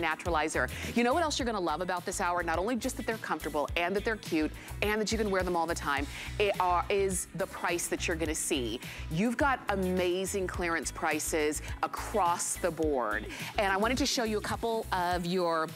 Naturalizer. You know what else you're gonna love about this hour? Not only just that they're comfortable and that they're cute and that you can wear them all the time, it is the price that you're gonna see. You've got amazing clearance prices across the board. And I wanted to show you a couple of your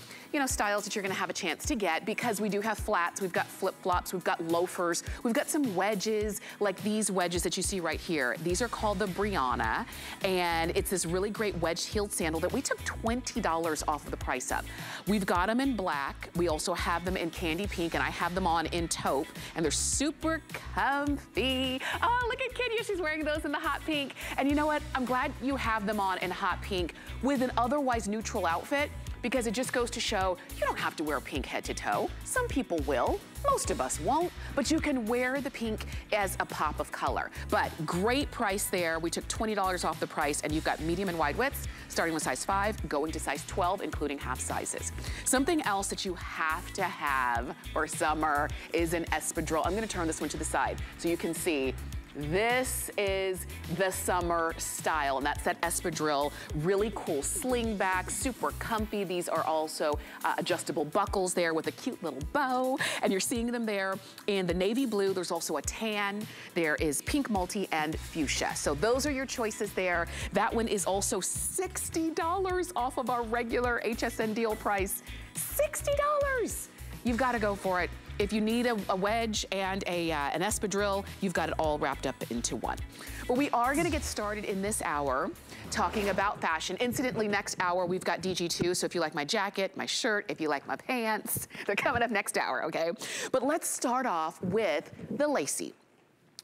styles that you're gonna have a chance to get, because we do have flats, we've got flip-flops, we've got loafers, we've got some wedges, like these wedges that you see right here. These are called the Brianna, and it's this really great wedge-heeled sandal that we took $20 off of the price up. We've got them in black, we also have them in candy pink, and I have them on in taupe, and they're super comfy. Oh, look at Kenya, she's wearing those in the hot pink. And you know what, I'm glad you have them on in hot pink with an otherwise neutral outfit, because it just goes to show you don't have to wear pink head to toe. Some people will, most of us won't, but you can wear the pink as a pop of color. But great price there. We took $20 off the price, and you've got medium and wide widths, starting with size 5, going to size 12, including half sizes. Something else that you have to have for summer is an espadrille. I'm gonna turn this one to the side so you can see. This is the summer style, and that's that espadrille. Really cool sling back, super comfy. These are also adjustable buckles there with a cute little bow, and you're seeing them there in the navy blue. There's also a tan. There is pink multi and fuchsia. So those are your choices there. That one is also $60 off of our regular HSN deal price. $60! You've got to go for it. If you need a wedge and an espadrille, you've got it all wrapped up into one. But we are gonna get started in this hour talking about fashion. Incidentally, next hour, we've got DG2, so if you like my jacket, my shirt, if you like my pants, they're coming up next hour, okay? But let's start off with the Lacey.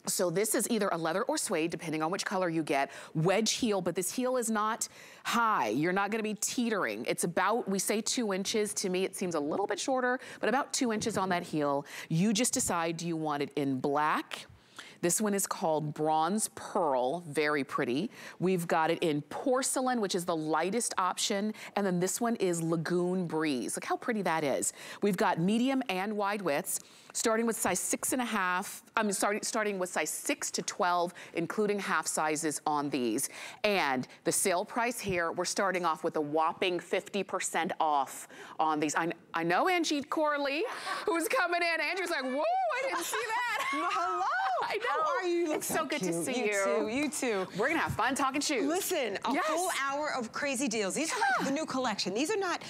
So this is either a leather or suede, depending on which color you get. Wedge heel, but this heel is not high. You're not gonna be teetering. It's about, we say 2 inches. To me, it seems a little bit shorter, but about 2 inches on that heel. You just decide, do you want it in black? This one is called Bronze Pearl, very pretty. We've got it in porcelain, which is the lightest option. And then this one is Lagoon Breeze. Look how pretty that is. We've got medium and wide widths, starting with size 6.5, starting with size 6 to 12, including half sizes on these. And the sale price here, we're starting off with a whopping 50% off on these. I know Anji Corley, who's coming in. Anji's like, whoa, I didn't see that. Hello. I know. How are you? You it's so good cute. To see you. You too. We're gonna have fun talking shoes. Listen, a full hour of crazy deals. These are like the new collection. These are not,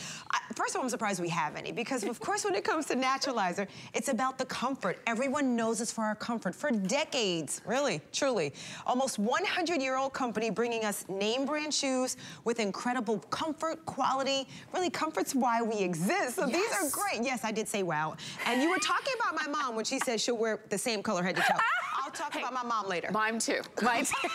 first of all, I'm surprised we have any, because of course when it comes to Naturalizer, it's about the comfort. Everyone knows it's for our comfort for decades, really, truly. Almost 100-year-old company bringing us name brand shoes with incredible comfort, quality, really comfort's why we exist. So these are great. Yes, I did say wow. And you were talking about my mom when she said she'll wear the same color head to toe. I'll talk about my mom later. Mine too. Mine too.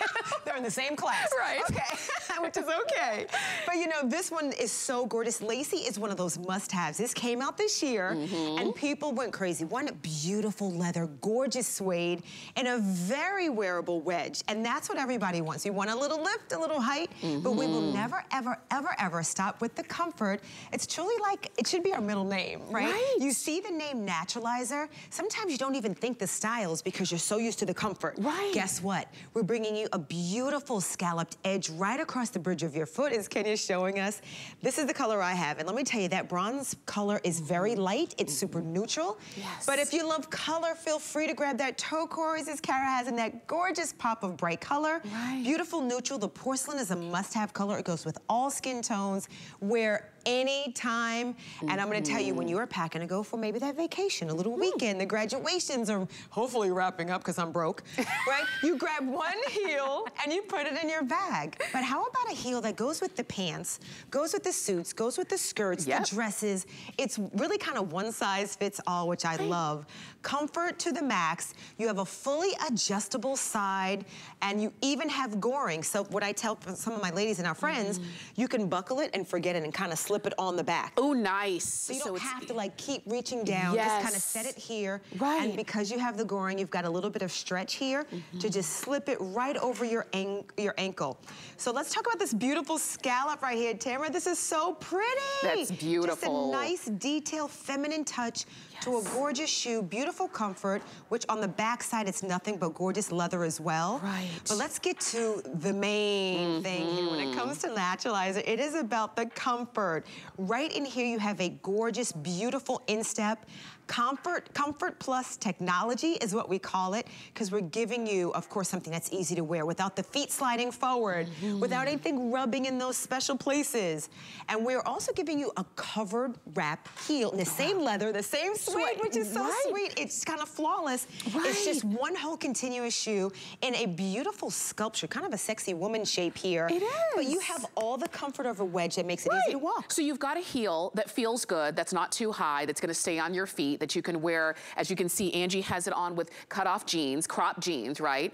They're in the same class. Right. Okay. Which is okay. But you know, this one is so gorgeous. Lacey is one of those must-haves. This came out this year, and people went crazy. One beautiful leather, gorgeous suede, and a very wearable wedge. And that's what everybody wants. You want a little lift, a little height, but we will never, ever, ever, ever stop with the comfort. It's truly like, it should be our middle name, right? You see the name Naturalizer. Sometimes you don't even think the styles because you're so used to the comfort. Right. Guess what? We're bringing you a beautiful scalloped edge right across the bridge of your foot, as Kenya's showing us. This is the color I have, and let me tell you, that bronze color is very light. It's super neutral. Yes. But if you love color, feel free to grab that turquoise, as Kara has, in that gorgeous pop of bright color. Right. Beautiful neutral. The porcelain is a must-have color. It goes with all skin tones. Wear any time. And I'm going to tell you, when you're packing to go for maybe that vacation, a little weekend, the graduations are hopefully wrapping up because I'm broke, right? You grab one heel and you put it in your bag. But how about a heel that goes with the pants, goes with the suits, goes with the skirts, the dresses? It's really kind of one size fits all, which I love. Comfort to the max. You have a fully adjustable side, and you even have goring. So what I tell some of my ladies and our friends, you can buckle it and forget it and kind of slip it on the back. Oh, nice. So you don't have to like keep reaching down, just kind of set it here. Right. And because you have the goring, you've got a little bit of stretch here to just slip it right over your ankle. So let's talk about this beautiful scallop right here, Tamara. This is so pretty. That's beautiful. Just a nice detail, feminine touch to a gorgeous shoe, beautiful comfort, which on the back side, it's nothing but gorgeous leather as well. Right. But let's get to the main thing here. When it comes to Naturalizer, it is about the comfort. Right in here, you have a gorgeous, beautiful instep. Comfort plus technology is what we call it, because we're giving you, of course, something that's easy to wear without the feet sliding forward, without anything rubbing in those special places. And we're also giving you a covered wrap heel in the same leather, the same suede, which is so sweet. It's kind of flawless. It's just one whole continuous shoe in a beautiful sculpture, kind of a sexy woman shape here. It is. But you have all the comfort of a wedge that makes it easy to walk. So you've got a heel that feels good, that's not too high, that's going to stay on your feet, that you can wear. As you can see, Anji has it on with cut-off jeans, crop jeans, right?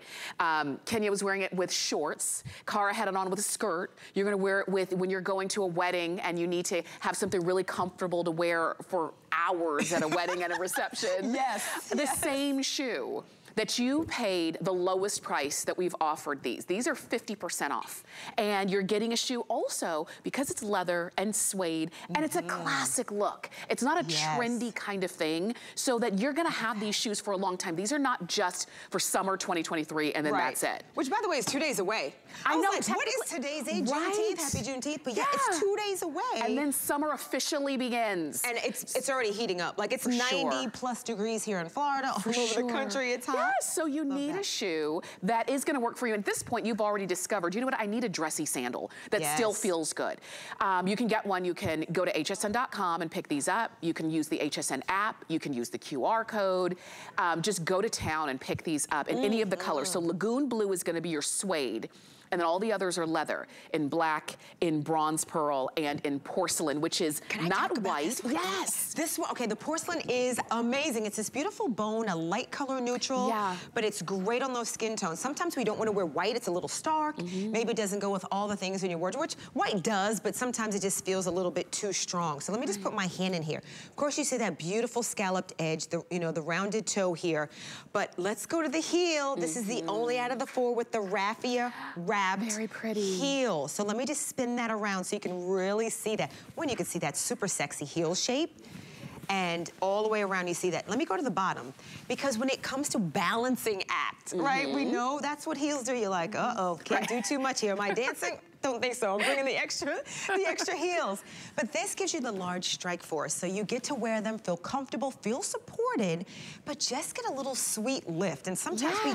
Kenya was wearing it with shorts. Kara had it on with a skirt. You're gonna wear it with when you're going to a wedding and you need to have something really comfortable to wear for hours at a wedding and a reception. Yes. The same shoe that you paid the lowest price that we've offered these. These are 50% off. And you're getting a shoe also because it's leather and suede and it's a classic look. It's not a trendy kind of thing, so that you're gonna have these shoes for a long time. These are not just for summer 2023 and then that's it. Which, by the way, is 2 days away. I know, like, what is today's date? Juneteenth, happy Juneteenth, but yeah, it's 2 days away. And then summer officially begins. And it's already heating up. Like, it's 90 plus degrees here in Florida, all over the country, it's hot. Yes, so you need a shoe that is gonna work for you. At this point, you've already discovered, you know what, I need a dressy sandal that still feels good. You can get one, you can go to hsn.com and pick these up. You can use the HSN app, you can use the QR code. Just go to town and pick these up in any of the colors. So Lagoon Blue is gonna be your suede, and then all the others are leather, in black, in bronze pearl, and in porcelain, which is not white. This one, okay, the porcelain is amazing. It's this beautiful bone, a light color neutral, but it's great on those skin tones. Sometimes we don't wanna wear white, it's a little stark. Maybe it doesn't go with all the things in your wardrobe, which white does, but sometimes it just feels a little bit too strong. So let me just put my hand in here. Of course, you see that beautiful scalloped edge, the, you know, the rounded toe here, but let's go to the heel. This is the only out of the four with the raffia wrap. Very pretty heel. So let me just spin that around so you can really see that. One, you can see that super sexy heel shape. And all the way around you see that. Let me go to the bottom, because when it comes to balancing act, right? We know that's what heels do. You're like, uh-oh, can't do too much here. Am I dancing? Don't think so. I'm bringing the extra heels. But this gives you the large strike force, so you get to wear them, feel comfortable, feel supported, but just get a little sweet lift. And sometimes we,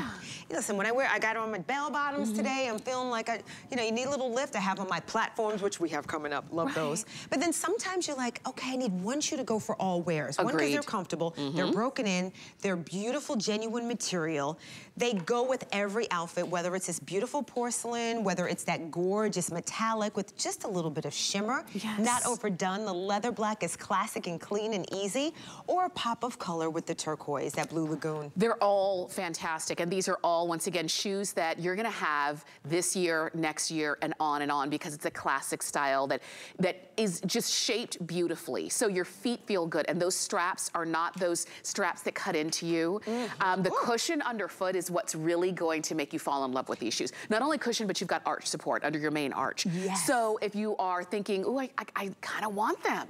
listen, when I wear, I got on my bell bottoms today, I'm feeling like I, you know, you need a little lift. I have on my platforms, which we have coming up, love those. But then sometimes you're like, okay, I need one shoe to go for all wears. One, because they're comfortable, they're broken in, they're beautiful, genuine material. They go with every outfit, whether it's this beautiful porcelain, whether it's that gorgeous metallic with just a little bit of shimmer, not overdone. The leather black is classic and clean and easy, or a pop of color with the turquoise, that blue lagoon. They're all fantastic, and these are all, once again, shoes that you're gonna have this year, next year, and on, because it's a classic style that is just shaped beautifully, so your feet feel good, and those straps are not those straps that cut into you. The cushion underfoot is what's really going to make you fall in love with these shoes. Not only cushion, but you've got arch support under your main arch. So if you are thinking, oh, I kind of want them.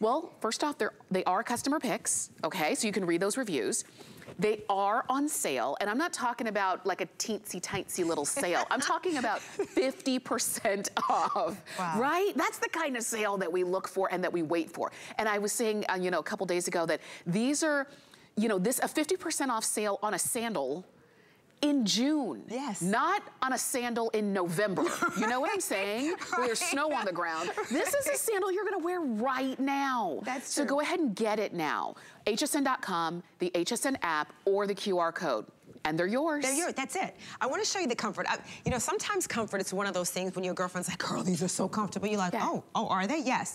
Well, first off, they are customer picks, okay? So you can read those reviews. They are on sale, and I'm not talking about like a teensy-tiny little sale. I'm talking about 50% off, right? That's the kind of sale that we look for and that we wait for. And I was saying, you know, a couple days ago that these are, you know, this a 50% off sale on a sandal in June, not on a sandal in November. You know what I'm saying? Where there's snow on the ground. This is a sandal you're gonna wear right now. That's true. So go ahead and get it now. HSN.com, the HSN app, or the QR code. And they're yours. They're yours, that's it. I wanna show you the comfort. You know, sometimes comfort is one of those things when your girlfriend's like, girl, these are so comfortable. You're like, oh, are they? Yes.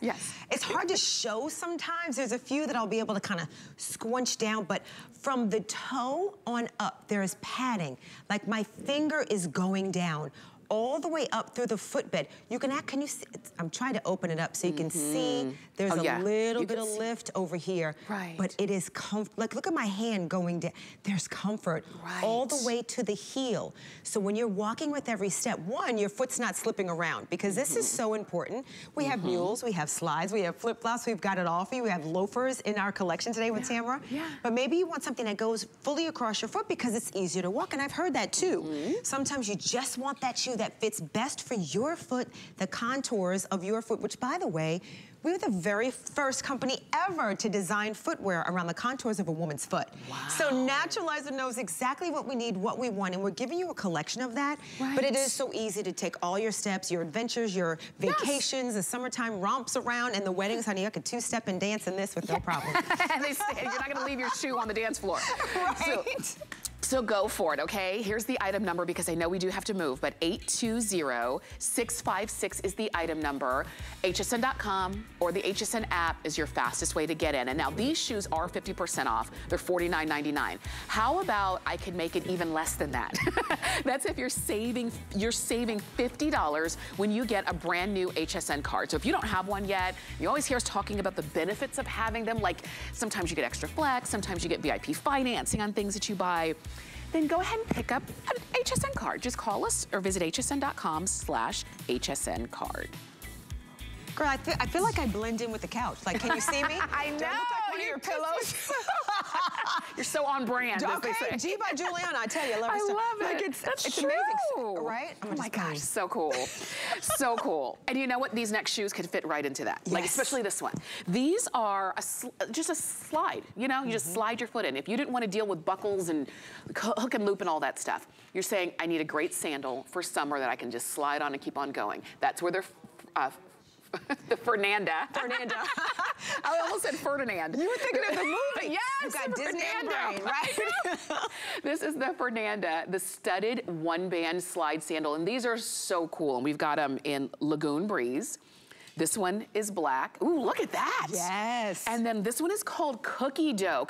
It's hard to show sometimes. There's a few that I'll be able to kind of squinch down, but from the toe on up, there is padding. Like my finger is going down all the way up through the footbed. You can act, can you see, I'm trying to open it up so you can see, there's a little bit of lift over here. But it is comfort, like look at my hand going down. There's comfort all the way to the heel. So when you're walking with every step, one, your foot's not slipping around, because this is so important. We have mules, we have slides, we have flip-flops, we've got it all for you. We have loafers in our collection today with Tamara. But maybe you want something that goes fully across your foot because it's easier to walk, and I've heard that too. Sometimes you just want that shoe that fits best for your foot, the contours of your foot, which, by the way, we were the very first company ever to design footwear around the contours of a woman's foot. Wow. So Naturalizer knows exactly what we need, what we want, and we're giving you a collection of that. Right. But it is so easy to take all your steps, your adventures, your vacations, yes, the summertime romps around, and the weddings, honey. I could two-step and dance in this with no problem. You're not gonna leave your shoe on the dance floor. Right. So go for it, okay? Here's the item number because I know we do have to move, but 820656 is the item number. HSN.com or the HSN app is your fastest way to get in. And now these shoes are 50% off. They're $49.99. How about I can make it even less than that? That's if you're saving $50 when you get a brand new HSN card. So if you don't have one yet, you always hear us talking about the benefits of having them, like sometimes you get extra flex, sometimes you get VIP financing on things that you buy. Then go ahead and pick up an HSN card. Just call us or visit hsn.com/hsncard. Girl, I feel like I blend in with the couch. Like, can you see me? I know. Do I look like one of your pillows? You're so on brand, as they say. G by Juliana, I tell you, I love her stuff. I love it. Like it's true. Amazing, right? Oh my gosh, so cool. So cool. And you know what? These next shoes could fit right into that. Yes. Like, especially this one. These are just a slide, you know? You just slide your foot in. If you didn't want to deal with buckles and hook and loop and all that stuff, you're saying, I need a great sandal for summer that I can just slide on and keep on going. That's where they're... the Fernanda. I almost said Ferdinand. You were thinking of the movie. Yes, you got Disney brain, right? This is the Fernanda, the studded one-band slide sandal, and these are so cool. And we've got them in Lagoon Breeze. This one is black. Ooh, look at that. Yes. And then this one is called cookie dough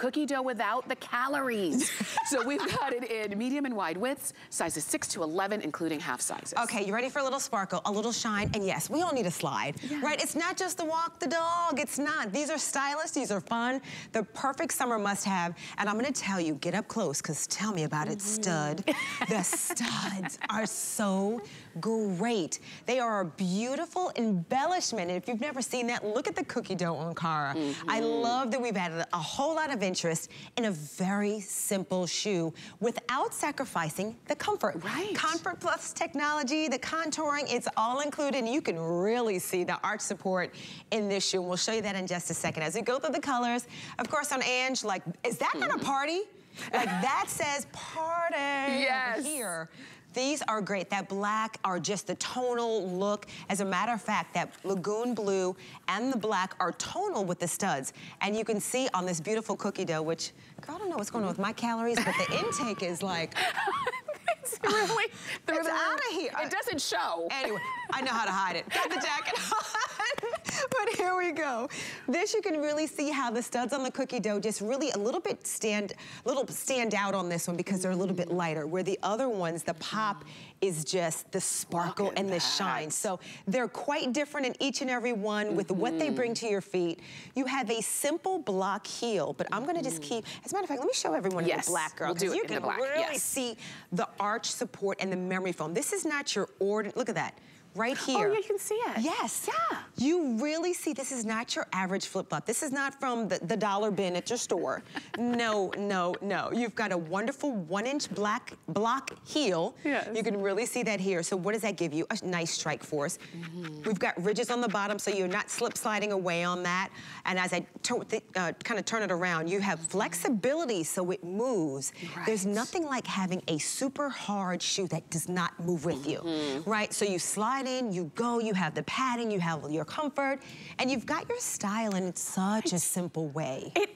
without the calories. So we've got it in medium and wide widths, sizes 6 to 11, including half sizes. Okay, you ready for a little sparkle, a little shine, and yes, we all need a slide, right? It's not just the walk the dog, it's not. These are stylish, these are fun, the perfect summer must-have, and I'm gonna tell you, get up close, because tell me about it, stud. The studs are so great. They are a beautiful embellishment. And if you've never seen that, look at the cookie dough on Kara. I love that we've added a whole lot of interest in a very simple shoe without sacrificing the comfort. Right. Comfort plus technology, the contouring, it's all included. And you can really see the arch support in this shoe. We'll show you that in just a second. As we go through the colors, of course, on Ange, like, is that not a party? Like, that says party here. These are great. That black are just the tonal look. As a matter of fact, that Lagoon Blue and the black are tonal with the studs. And you can see on this beautiful cookie dough, which, girl, I don't know what's going on with my calories, but the intake is like... It's really... It's out of here. It doesn't show. Anyway, I know how to hide it. Got the jacket on. But here we go. This, you can really see how the studs on the cookie dough just really a little stand out on this one because they're a little bit lighter, where the other ones, the pop is just the sparkle and the shine. So they're quite different in each and every one with what they bring to your feet. You have a simple block heel, but I'm gonna just keep, as a matter of fact, let me show everyone the black, girl, because you can really see the arch support and the memory foam. This is not your ordinary, look at that. Right here. Oh, yeah, you can see it. Yes. Yeah. You really see this is not your average flip-flop. This is not from the dollar bin at your store. No, no, no. You've got a wonderful 1-inch black block heel. Yes. You can really see that here. So what does that give you? A nice strike force. We've got ridges on the bottom, so you're not slip-sliding away on that. And as I kind of turn it around, you have flexibility so it moves. Right. There's nothing like having a super hard shoe that does not move with you, right? So you slide in, you go, you have the padding, you have your comfort, and you've got your style in such a simple way. It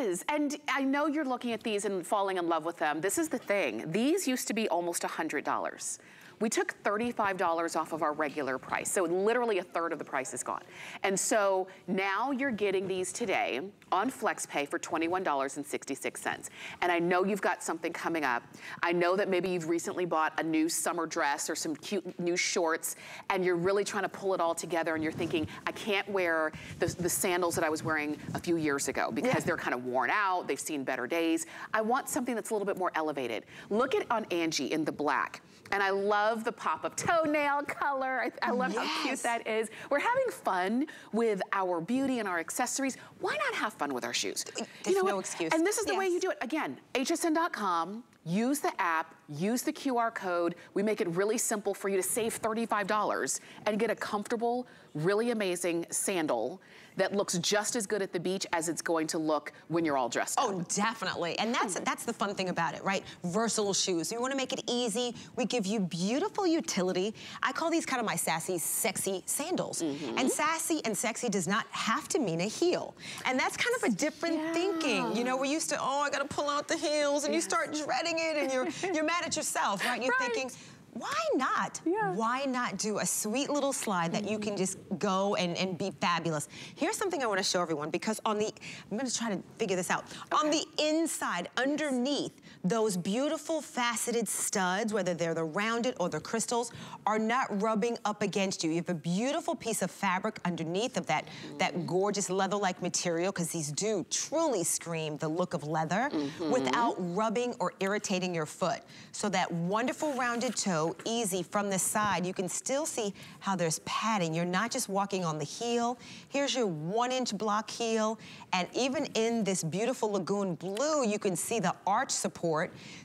is, and I know you're looking at these and falling in love with them. This is the thing. These used to be almost $100. We took $35 off of our regular price, so literally a third of the price is gone. And so now you're getting these today on FlexPay for $21.66. And I know you've got something coming up. I know that maybe you've recently bought a new summer dress or some cute new shorts, and you're really trying to pull it all together, and you're thinking, I can't wear the sandals that I was wearing a few years ago because they're kind of worn out, they've seen better days. I want something that's a little bit more elevated. Look at on Anji in the black. And I love the pop of toenail color. I love how cute that is. We're having fun with our beauty and our accessories. Why not have fun with our shoes? There's no excuse. And this is the way you do it. Again, hsn.com, use the app, use the QR code. We make it really simple for you to save $35 and get a comfortable, really amazing sandal that looks just as good at the beach as it's going to look when you're all dressed up. Oh, definitely. And that's the fun thing about it, right? Versatile shoes. You want to make it easy. We give you beautiful utility. I call these kind of my sassy, sexy sandals. Mm-hmm. And sassy and sexy does not have to mean a heel. And that's kind of a different thinking. You know, we're used to, oh, I got to pull out the heels, and you start dreading it, and you're mad at yourself, right? You're thinking, why not? Why not do a sweet little slide that you can just go and be fabulous? Here's something I want to show everyone, because on the, I'm going to try to figure this out. Okay. On the inside, underneath, those beautiful faceted studs, whether they're the rounded or the crystals, are not rubbing up against you. You have a beautiful piece of fabric underneath of that, that gorgeous leather-like material, because these do truly scream the look of leather without rubbing or irritating your foot. So that wonderful rounded toe, easy from the side. You can still see how there's padding. You're not just walking on the heel. Here's your 1-inch block heel. And even in this beautiful Lagoon Blue, you can see the arch support.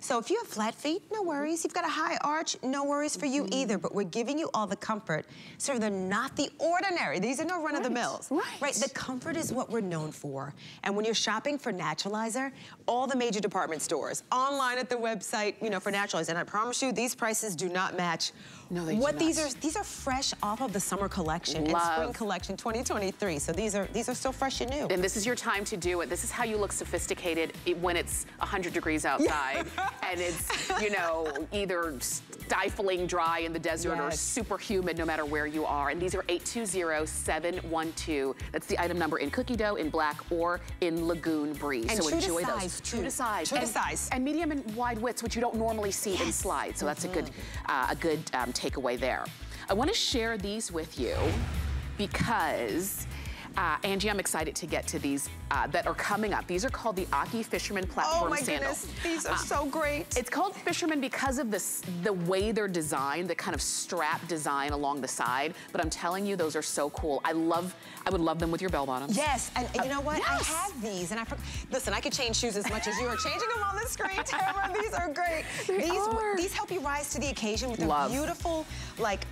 So if you have flat feet, no worries. You've got a high arch, no worries for you either. But we're giving you all the comfort. So they're not the ordinary. These are no run-of-the-mills. Right. The comfort is what we're known for. And when you're shopping for Naturalizer, all the major department stores, online at their website, you know, for Naturalizer. And I promise you, these prices do not match. No, they do not. What these are fresh off of the summer collection and spring collection 2023. So these are still fresh and new. And this is your time to do it. This is how you look sophisticated when it's 100 degrees outside and it's, you know, either stifling dry in the desert or super humid no matter where you are. And these are 820712. That's the item number in cookie dough, in black, or in Lagoon Breeze. And so enjoy those. True to size. True to size. And medium and wide widths, which you don't normally see in slides. So that's a good takeaway there. I want to share these with you because, Anji, I'm excited to get to these that are coming up. These are called the Aki Fisherman Platform Sandals. Goodness, these are so great. It's called Fisherman because of the way they're designed, the kind of strap design along the side. But I'm telling you, those are so cool. I would love them with your bell bottoms. Yes, and you know what? I have these, and listen, I could change shoes as much as you are changing them on the screen, Tamara. These are great. These help you rise to the occasion with a beautiful, like,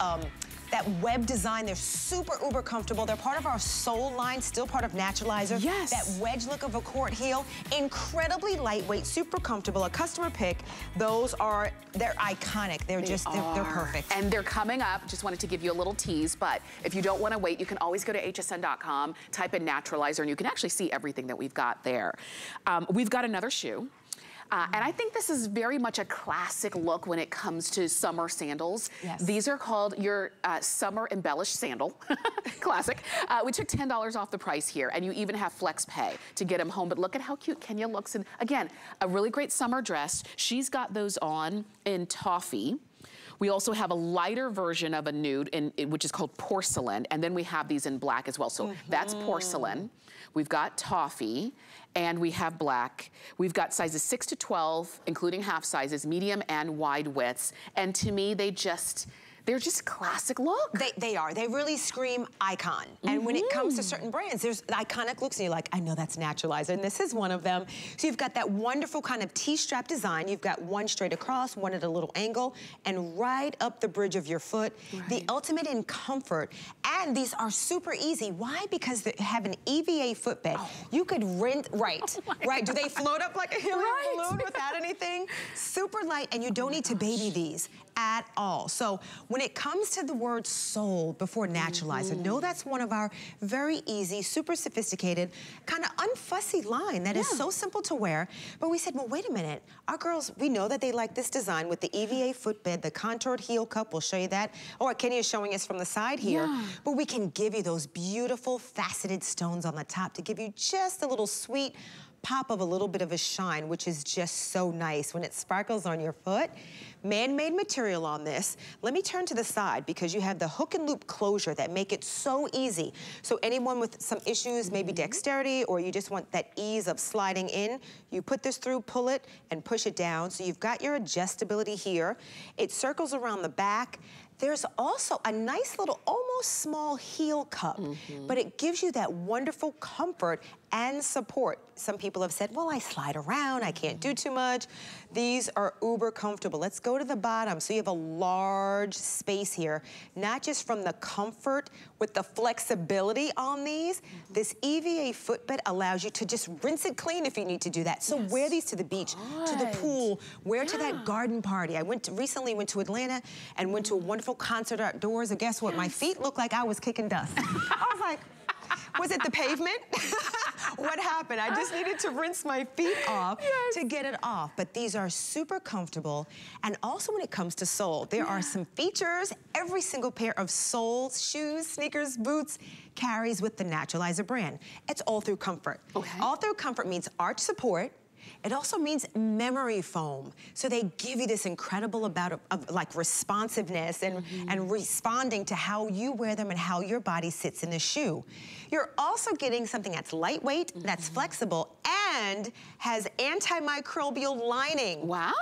that web design. They're super uber comfortable. They're part of our sole line, still part of Naturalizer. Yes. That wedge look of a court heel, incredibly lightweight, super comfortable, a customer pick. Those are, they're iconic. They're perfect. And they're coming up. Just wanted to give you a little tease, but if you don't want to wait, you can always go to hsn.com, type in Naturalizer, and you can actually see everything that we've got there. We've got another shoe. And I think this is very much a classic look when it comes to summer sandals. Yes. These are called your summer embellished sandal, classic. We took $10 off the price here, and you even have flex pay to get them home. But look at how cute Kenya looks. And again, a really great summer dress. She's got those on in toffee. We also have a lighter version of a nude, which is called porcelain. And then we have these in black as well. So that's porcelain. We've got toffee. And we have black. We've got sizes 6 to 12, including half sizes, medium and wide widths. And to me, they're just classic look. They are. They really scream icon. And when it comes to certain brands, there's iconic looks, and you're like, I know that's Naturalizer, and this is one of them. So you've got that wonderful kind of T-strap design. You've got one straight across, one at a little angle, and right up the bridge of your foot. The ultimate in comfort. And these are super easy. Why? Because they have an EVA footbed. You could rinse, do they float up like a helium balloon without anything? Super light, and you don't need to baby these at all. So when it comes to the word soul before Naturalizer, know that's one of our very easy, super sophisticated, kind of unfussy line that is so simple to wear. But we said, well, wait a minute. Our girls, we know that they like this design with the EVA footbed, the contoured heel cup. We'll show you that. Oh, Kenya is showing us from the side here. But we can give you those beautiful faceted stones on the top to give you just a little sweet pop of a little bit of a shine, which is just so nice when it sparkles on your foot. Man-made material on this. Let me turn to the side because you have the hook and loop closure that make it so easy. So anyone with some issues, maybe dexterity, or you just want that ease of sliding in, you put this through, pull it, and push it down. So you've got your adjustability here. It circles around the back. There's also a nice little, almost small heel cup, but it gives you that wonderful comfort and support. Some people have said, well, I slide around, I can't do too much. These are uber comfortable. Let's go to the bottom. So you have a large space here, not just from the comfort with the flexibility on these. This EVA footbed allows you to just rinse it clean if you need to do that. So wear these to the beach, to the pool, wear to that garden party. I recently went to Atlanta and went to a wonderful concert outdoors, and guess what? My feet looked like I was kicking dust. I was like, was it the pavement? What happened? I just needed to rinse my feet off to get it off. But these are super comfortable. And also when it comes to sole, there are some features. Every single pair of soles, shoes, sneakers, boots, carries with the Naturalizer brand. It's all through comfort. All through comfort means arch support. It also means memory foam. So they give you this incredible amount of like responsiveness and, responding to how you wear them and how your body sits in the shoe. You're also getting something that's lightweight, that's flexible, and has antimicrobial lining. Wow.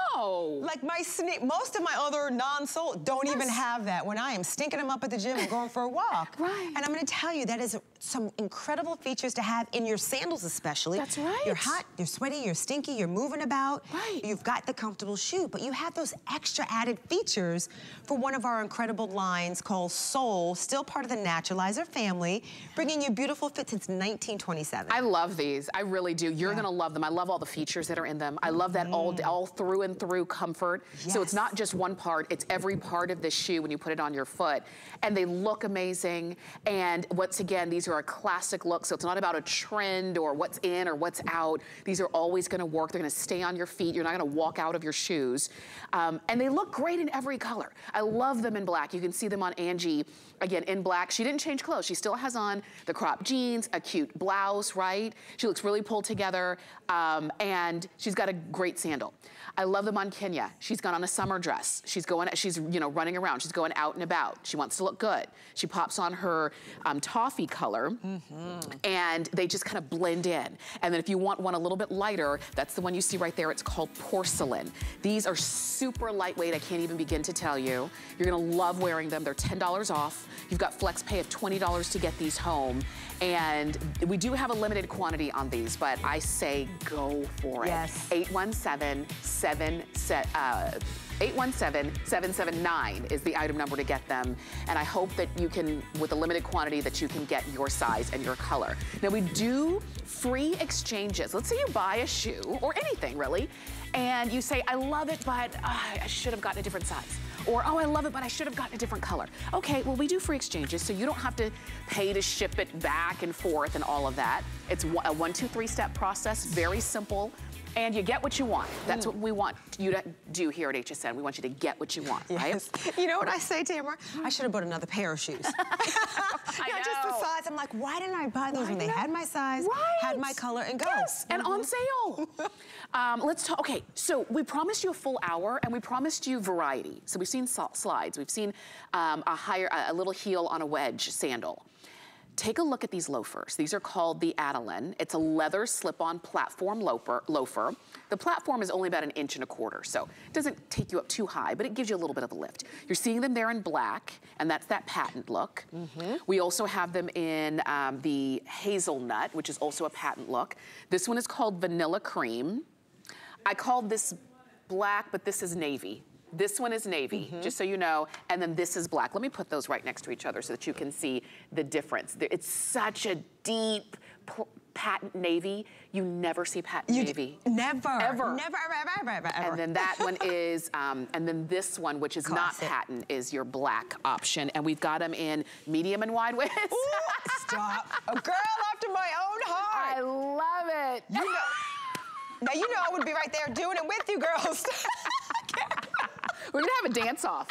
Like my most of my other non-sole don't even have that when I am stinking them up at the gym and going for a walk. And I'm gonna tell you, that is some incredible features to have in your sandals especially. That's right. You're hot, you're sweaty, you're stinky, you're moving about, you've got the comfortable shoe, but you have those extra added features for one of our incredible lines called Soul, still part of the Naturalizer family, bringing you beautiful fit since 1927. I love these, I really do. You're gonna love them. I love all the features that are in them. I love that all through and through comfort. So it's not just one part, it's every part of the shoe when you put it on your foot. And they look amazing. And once again, these are a classic look, so it's not about a trend or what's in or what's out. These are always gonna work. They're gonna stay on your feet. You're not gonna walk out of your shoes. And they look great in every color. I love them in black. You can see them on Anji, again, in black. She didn't change clothes. She still has on the crop jeans, a cute blouse, right? She looks really pulled together, and she's got a great sandal. I love them on Kenya. She's got on a summer dress. She's going, you know, running around. She's going out and about. She wants to look good. She pops on her toffee color, and they just kind of blend in. And then if you want one a little bit lighter, that's the one you see right there. It's called Porcelain. These are super lightweight. I can't even begin to tell you. You're gonna love wearing them. They're $10 off. You've got flex pay of $20 to get these home. And we do have a limited quantity on these, but I say go for it. 817-779 is the item number to get them. And I hope that you can, with a limited quantity, that you can get your size and your color. Now we do free exchanges. Let's say you buy a shoe or anything really, and you say, I love it, but I should have gotten a different size. Or, oh, I love it, but I should have gotten a different color. Okay, well, we do free exchanges, so you don't have to pay to ship it back and forth and all of that. It's a 1-2-3-step process, very simple. And you get what you want. That's what we want you to do here at HSN. We want you to get what you want, right? You know what I say, Tamara? I should have bought another pair of shoes. I know. Just the size. I'm like, why didn't I buy those when they had my size, had my color, and go? And on sale. Let's talk, okay, so we promised you a full hour, and we promised you variety. So we've seen slides. We've seen a little heel on a wedge sandal. Take a look at these loafers. These are called the Adeline. It's a leather slip-on platform loafer. The platform is only about 1.25 inches, so it doesn't take you up too high, but it gives you a little bit of a lift. You're seeing them there in black, and that's that patent look. We also have them in the hazelnut, which is also a patent look. This one is called vanilla cream. I called this black, but this is navy. This one is navy, just so you know, and then this is black. Let me put those right next to each other so that you can see the difference. It's such a deep patent navy. You never see patent navy. Never. Ever. Never, ever, ever, ever, ever. And then that one is, and then this one, which is not patent, is your black option. And we've got them in medium and wide width. Stop. A girl after my own heart. I love it. You know, now you know I would be right there doing it with you girls. We're gonna have a dance-off.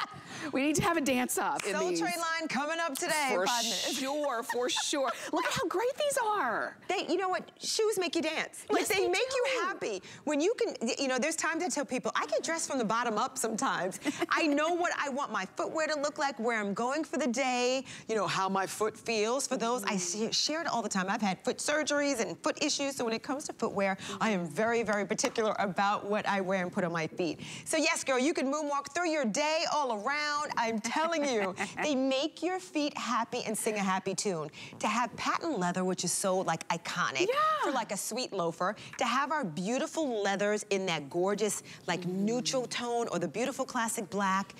We need to have a dance-off. Soul Train line coming up today. For sure, for sure. Look at how great these are. They, you know what? Shoes make you dance. Like they make you happy. When you can, you know, there's times I tell people, I can dress from the bottom up sometimes. I know what I want my footwear to look like, where I'm going for the day, you know, how my foot feels. For those, I share it all the time. I've had foot surgeries and foot issues, so when it comes to footwear, I am very, very particular about what I wear and put on my feet. So yes, girl, you can moonwalk through your day all around. out. I'm telling you, they make your feet happy and sing a happy tune. To have patent leather, which is so like iconic for like a sweet loafer, to have our beautiful leathers in that gorgeous like neutral tone or the beautiful classic black.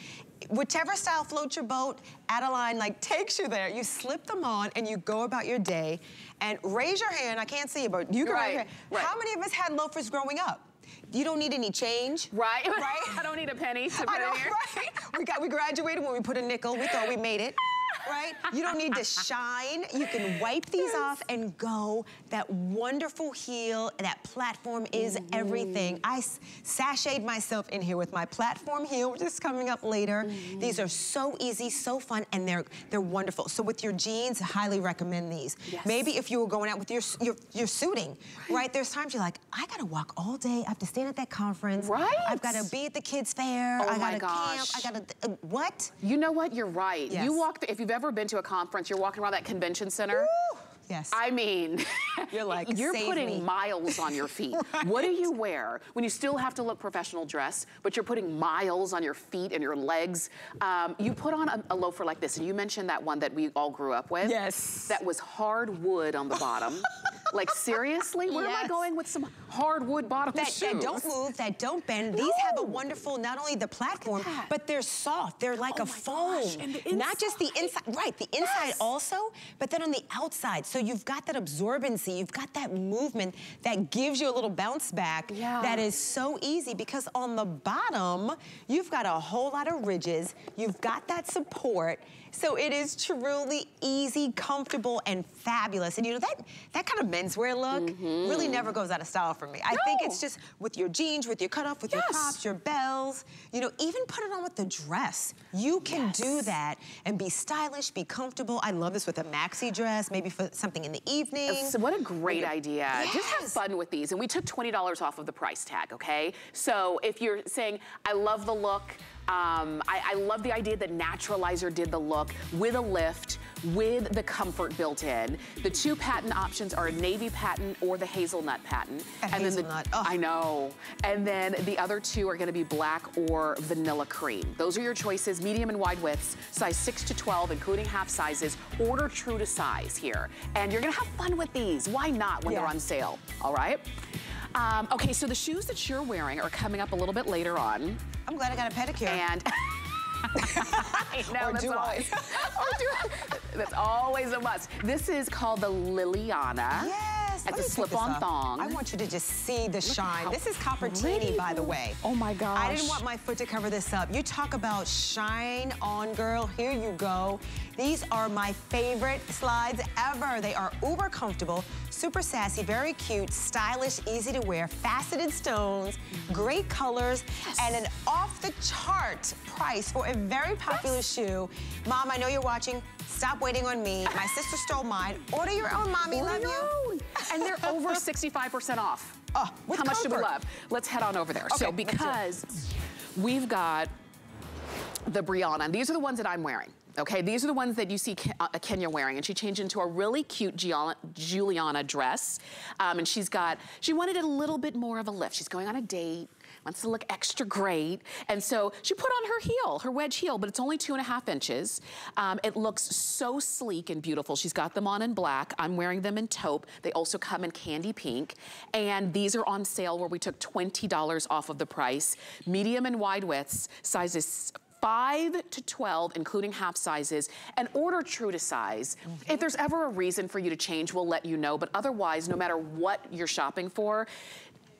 Whichever style floats your boat, Adeline like takes you there. You slip them on and you go about your day. And raise your hand, I can't see you, but you can raise your hand. Right. How many of us had loafers growing up? You don't need any change. Right. Right? I don't need a penny to put in here. Right? We graduated when we put a nickel. We thought we made it. Right? You don't need to shine. You can wipe these off and go. That wonderful heel, that platform is everything. I sashayed myself in here with my platform heel, which is coming up later. These are so easy, so fun, and they're wonderful. So with your jeans, I highly recommend these. Yes. Maybe if you were going out with your suiting, right? There's times you're like, I gotta walk all day. I have to stand at that conference. Right? I've gotta be at the kids' fair. Oh my gosh. I gotta camp. I gotta what? You know what? You're right. Yes. You walk. If you've ever been to a conference, you're walking around that convention center. Ooh, yes. I mean, you're like, you're putting miles on your feet. Right? What do you wear when you still have to look professional dressed, but you're putting miles on your feet and your legs? You put on a loafer like this, and you mentioned that one that we all grew up with. Yes. That was hardwood on the bottom. Like, seriously? Where am I going with some hardwood bottom shoes? That don't move, that don't bend. These have a wonderful, not only the platform, but they're soft. They're like a foam. Gosh. And the not just the inside, right, the inside also, but then on the outside. So you've got that absorbency, you've got that movement that gives you a little bounce back that is so easy because on the bottom, you've got a whole lot of ridges, you've got that support. So it is truly easy, comfortable, and fabulous. And you know, that kind of menswear look really never goes out of style for me. I think it's just with your jeans, with your cutoff, with your tops, your bells, you know, even put it on with the dress. You can do that and be stylish, be comfortable. I love this with a maxi dress, maybe for something in the evening. So what a great idea. Just have fun with these. And we took $20 off of the price tag, okay? So if you're saying, I love the look, I love the idea that Naturalizer did the look with a lift, with the comfort built in. The two patent options are a navy patent or the hazelnut patent. I know. And then the other two are gonna be black or vanilla cream. Those are your choices, medium and wide widths, size 6 to 12, including half sizes. Order true to size here. And you're gonna have fun with these. Why not when they're on sale, all right? Okay, so the shoes that you're wearing are coming up a little bit later on. I'm glad I got a pedicure. And no, that's always a must. This is called the Liliana. Yes. It's a slip-on thong. I want you to just see the shine. This is Coppertini, by the way. Oh my gosh. I didn't want my foot to cover this up. You talk about shine on, girl. Here you go. These are my favorite slides ever. They are uber comfortable, super sassy, very cute, stylish, easy to wear, faceted stones, great colors, and an off-the-chart price for a very popular shoe. Mom, I know you're watching. Stop waiting on me. My sister stole mine. Order your own, Mommy. Love you. And they're over 65% off. Oh, with comfort. How much do we love? Let's head on over there. Okay, so because we've got the Brianna, and these are the ones that I'm wearing. Okay, these are the ones that you see Kenya wearing, and she changed into a really cute Juliana dress. And she wanted it a little bit more of a lift. She's going on a date, wants to look extra great. And so she put on her heel, her wedge heel, but it's only 2.5 inches. It looks so sleek and beautiful. She's got them on in black. I'm wearing them in taupe. They also come in candy pink. And these are on sale where we took $20 off of the price. Medium and wide widths, sizes 5 to 12, including half sizes, and order true to size. If there's ever a reason for you to change, we'll let you know. But otherwise, no matter what you're shopping for,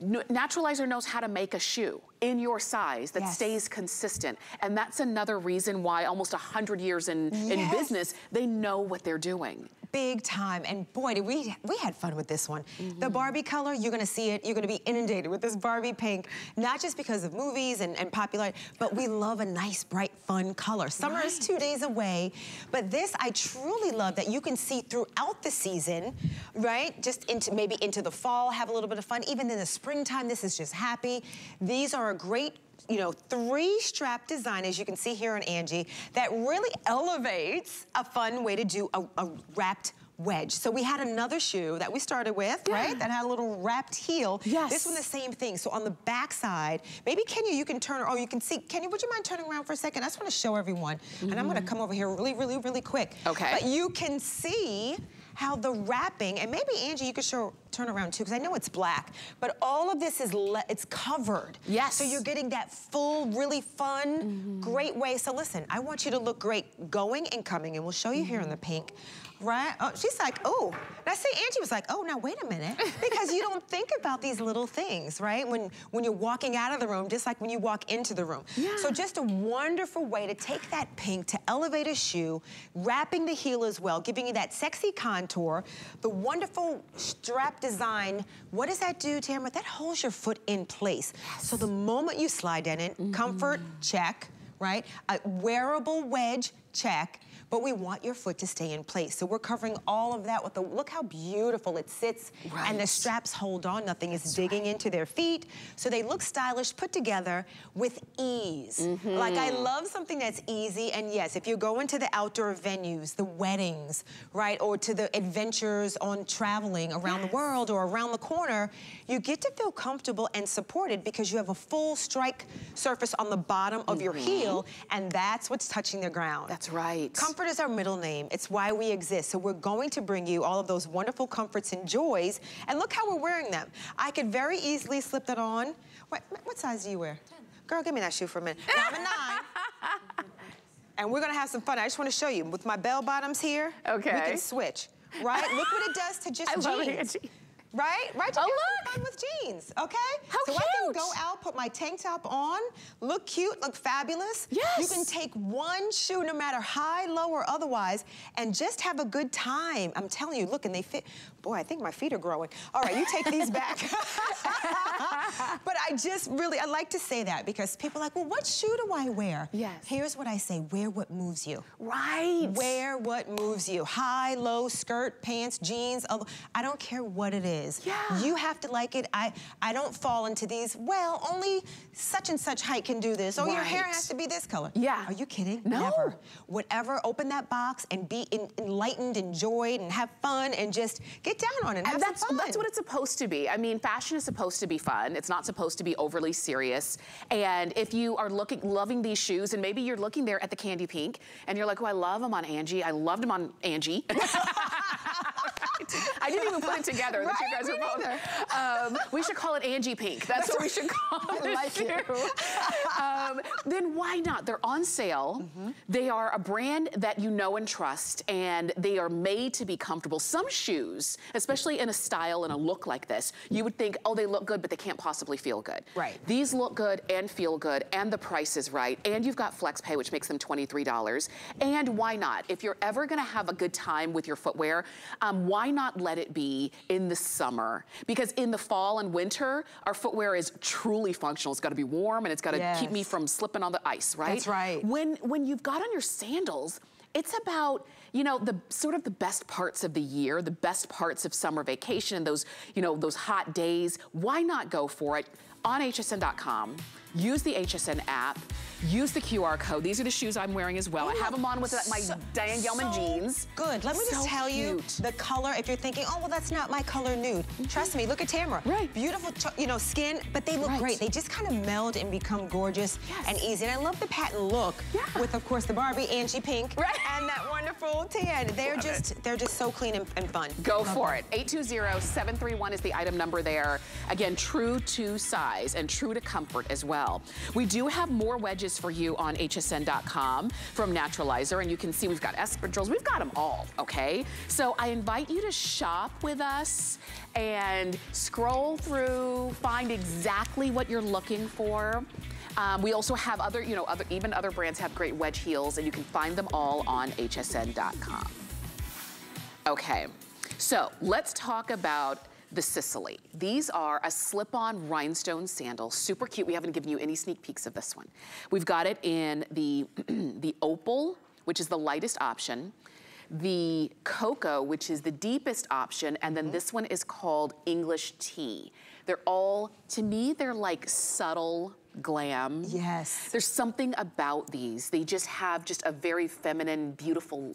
Naturalizer knows how to make a shoe in your size that stays consistent. And that's another reason why almost 100 years in business, they know what they're doing. Big time. And boy, did we had fun with this one. The Barbie color, you're going to see it. You're going to be inundated with this Barbie pink, not just because of movies and popularity, but we love a nice, bright, fun color. Summer is 2 days away, but this I truly love that you can see throughout the season, right? Just maybe into the fall, have a little bit of fun. Even in the springtime, this is just happy. These are a great, you know, three-strap design, as you can see here on Anji, that really elevates a fun way to do a wrapped wedge. So we had another shoe that we started with, right? That had a little wrapped heel. Yes. This one, the same thing. So on the back side, maybe Kenya, you can turn, oh, you can see. Kenya, would you mind turning around for a second? I just want to show everyone. And I'm going to come over here really quick. Okay. But you can see how the wrapping, and maybe Anji, you could show, turn around too, because I know it's black, but all of this is, it's covered. Yes. So you're getting that full, really fun, great way. So listen, I want you to look great going and coming, and we'll show you here in the pink. Right? Oh, she's like, oh. And I see Anji was like, oh, now wait a minute. Because you don't think about these little things, right? When you're walking out of the room, just like when you walk into the room. Yeah. So just a wonderful way to take that pink, to elevate a shoe, wrapping the heel as well, giving you that sexy contour, the wonderful strap design. What does that do, Tamara? That holds your foot in place. Yes. So the moment you slide down in, comfort, check, right? A wearable wedge, check. But we want your foot to stay in place. So we're covering all of that with the, look how beautiful it sits. Right. And the straps hold on, nothing is digging into their feet. So they look stylish, put together with ease. Like I love something that's easy, and yes, if you go into the outdoor venues, the weddings, right? Or to the adventures on traveling around the world or around the corner, you get to feel comfortable and supported because you have a full strike surface on the bottom of your heel, and that's what's touching the ground. That's right. Comfort is our middle name. It's why we exist. So we're going to bring you all of those wonderful comforts and joys. And look how we're wearing them. I could very easily slip that on. What size do you wear? 10. Girl, give me that shoe for a minute. Now I'm a 9. And we're going to have some fun. I just want to show you. With my bell bottoms here, we can switch. Right? Look what it does to just jeans. Right? Right? Oh, look! Fun with jeans, okay? How cute! So I can go out, put my tank top on, look cute, look fabulous. Yes! You can take one shoe, no matter high, low, or otherwise, and just have a good time. I'm telling you, look, and they fit. Boy, I think my feet are growing. All right, you take these back. But I just really, I like to say that because people are like, well, what shoe do I wear? Yes. Here's what I say, wear what moves you. Right! Wear what moves you. High, low, skirt, pants, jeans, I don't care what it is. Yeah. You have to like it. I don't fall into these, well, only such and such height can do this. Oh, your hair has to be this color. Yeah. Are you kidding? No. Never. Whatever, open that box and be enlightened, enjoyed, and have fun, and just get down on it and have some fun. That's what it's supposed to be. I mean, fashion is supposed to be fun. It's not supposed to be overly serious. And if you are loving these shoes, and maybe you're looking there at the candy pink, and you're like, oh, I love them on Anji. I loved them on Anji. I didn't even put it together that you guys are both. We should call it Anji Pink. That's what we should call it. Then why not? They're on sale. They are a brand that you know and trust, and they are made to be comfortable. Some shoes, especially in a style and a look like this, you would think, oh, they look good, but they can't possibly feel good. Right. These look good and feel good, and the price is right, and you've got flex pay, which makes them $23. And why not? If you're ever going to have a good time with your footwear, why not let it be in the summer? Because in the fall and winter, our footwear is truly functional. It's got to be warm, and it's got to keep me from slipping on the ice, right? That's right. When you've got on your sandals, it's about, you know, the sort of the best parts of the year, the best parts of summer vacation, and those, you know, those hot days. Why not go for it? On hsn.com, use the HSN app, use the QR code. These are the shoes I'm wearing as well. I have them on with my Diane Gellman jeans. Good, let me just tell you the color, if you're thinking, oh, well, that's not my color nude. Trust me, look at Tamara. Right. Beautiful, you know, skin, but they look great. They just kind of meld and become gorgeous and easy. And I love the patent look with, of course, the Barbie Anji Pink and that wonderful tan. They're just so clean and fun. Go for it. 820-731 is the item number there. Again, true to size and true to comfort as well. We do have more wedges for you on hsn.com from Naturalizer, and you can see we've got espadrilles, we've got them all, okay? So I invite you to shop with us and scroll through, find exactly what you're looking for. We also have other, you know, even other brands have great wedge heels, and you can find them all on hsn.com. Okay, so let's talk about the Sicily. These are a slip-on rhinestone sandal, super cute. We haven't given you any sneak peeks of this one. We've got it in the, the opal, which is the lightest option, the cocoa, which is the deepest option, and then this one is called English tea. They're all, to me, they're like subtle glam. Yes. There's something about these. They just have just a very feminine, beautiful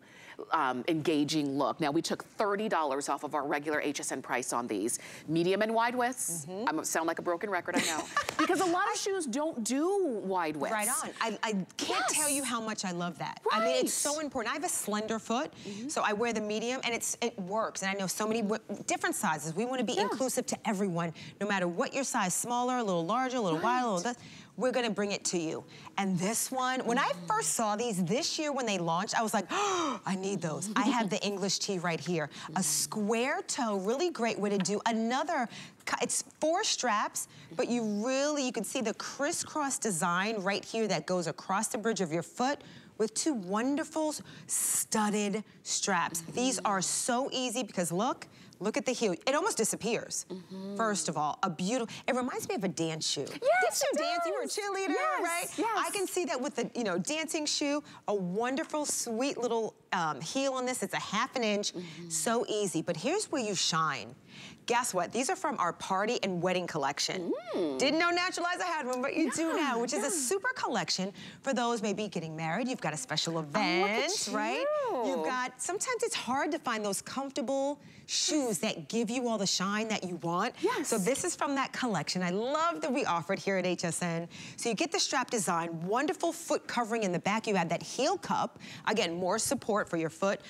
engaging look. Now, we took $30 off of our regular HSN price on these. Medium and wide widths. I sound like a broken record, I know. Because a lot of shoes don't do wide widths. Right on. I can't tell you how much I love that. Right. I mean, it's so important. I have a slender foot, so I wear the medium, and it works. And I know so many different sizes. We want to be inclusive to everyone, no matter what your size, smaller, a little larger, a little wider, a little... We're gonna bring it to you. And this one, when I first saw these this year when they launched, I was like, oh, I need those. I have the English tea right here. A square toe, really great way to do another. It's 4 straps, but you really, you can see the crisscross design right here that goes across the bridge of your foot with 2 wonderful studded straps. These are so easy because look at the heel. It almost disappears, first of all. It reminds me of a dance shoe. Yes, Did you dance? You were a cheerleader, right? Yes. I can see that with the, you know, dancing shoe, a wonderful, sweet little heel on this. It's a ½ inch, so easy. But here's where you shine. Guess what? These are from our party and wedding collection. Didn't know Naturalizer had one, but you do now, which is a super collection for those maybe getting married. You've got a special event, right? You've got, sometimes it's hard to find those comfortable shoes that give you all the shine that you want. So this is from that collection. I love that we offer it here at HSN. So you get the strap design, wonderful foot covering in the back. You have that heel cup. Again, more support for your foot.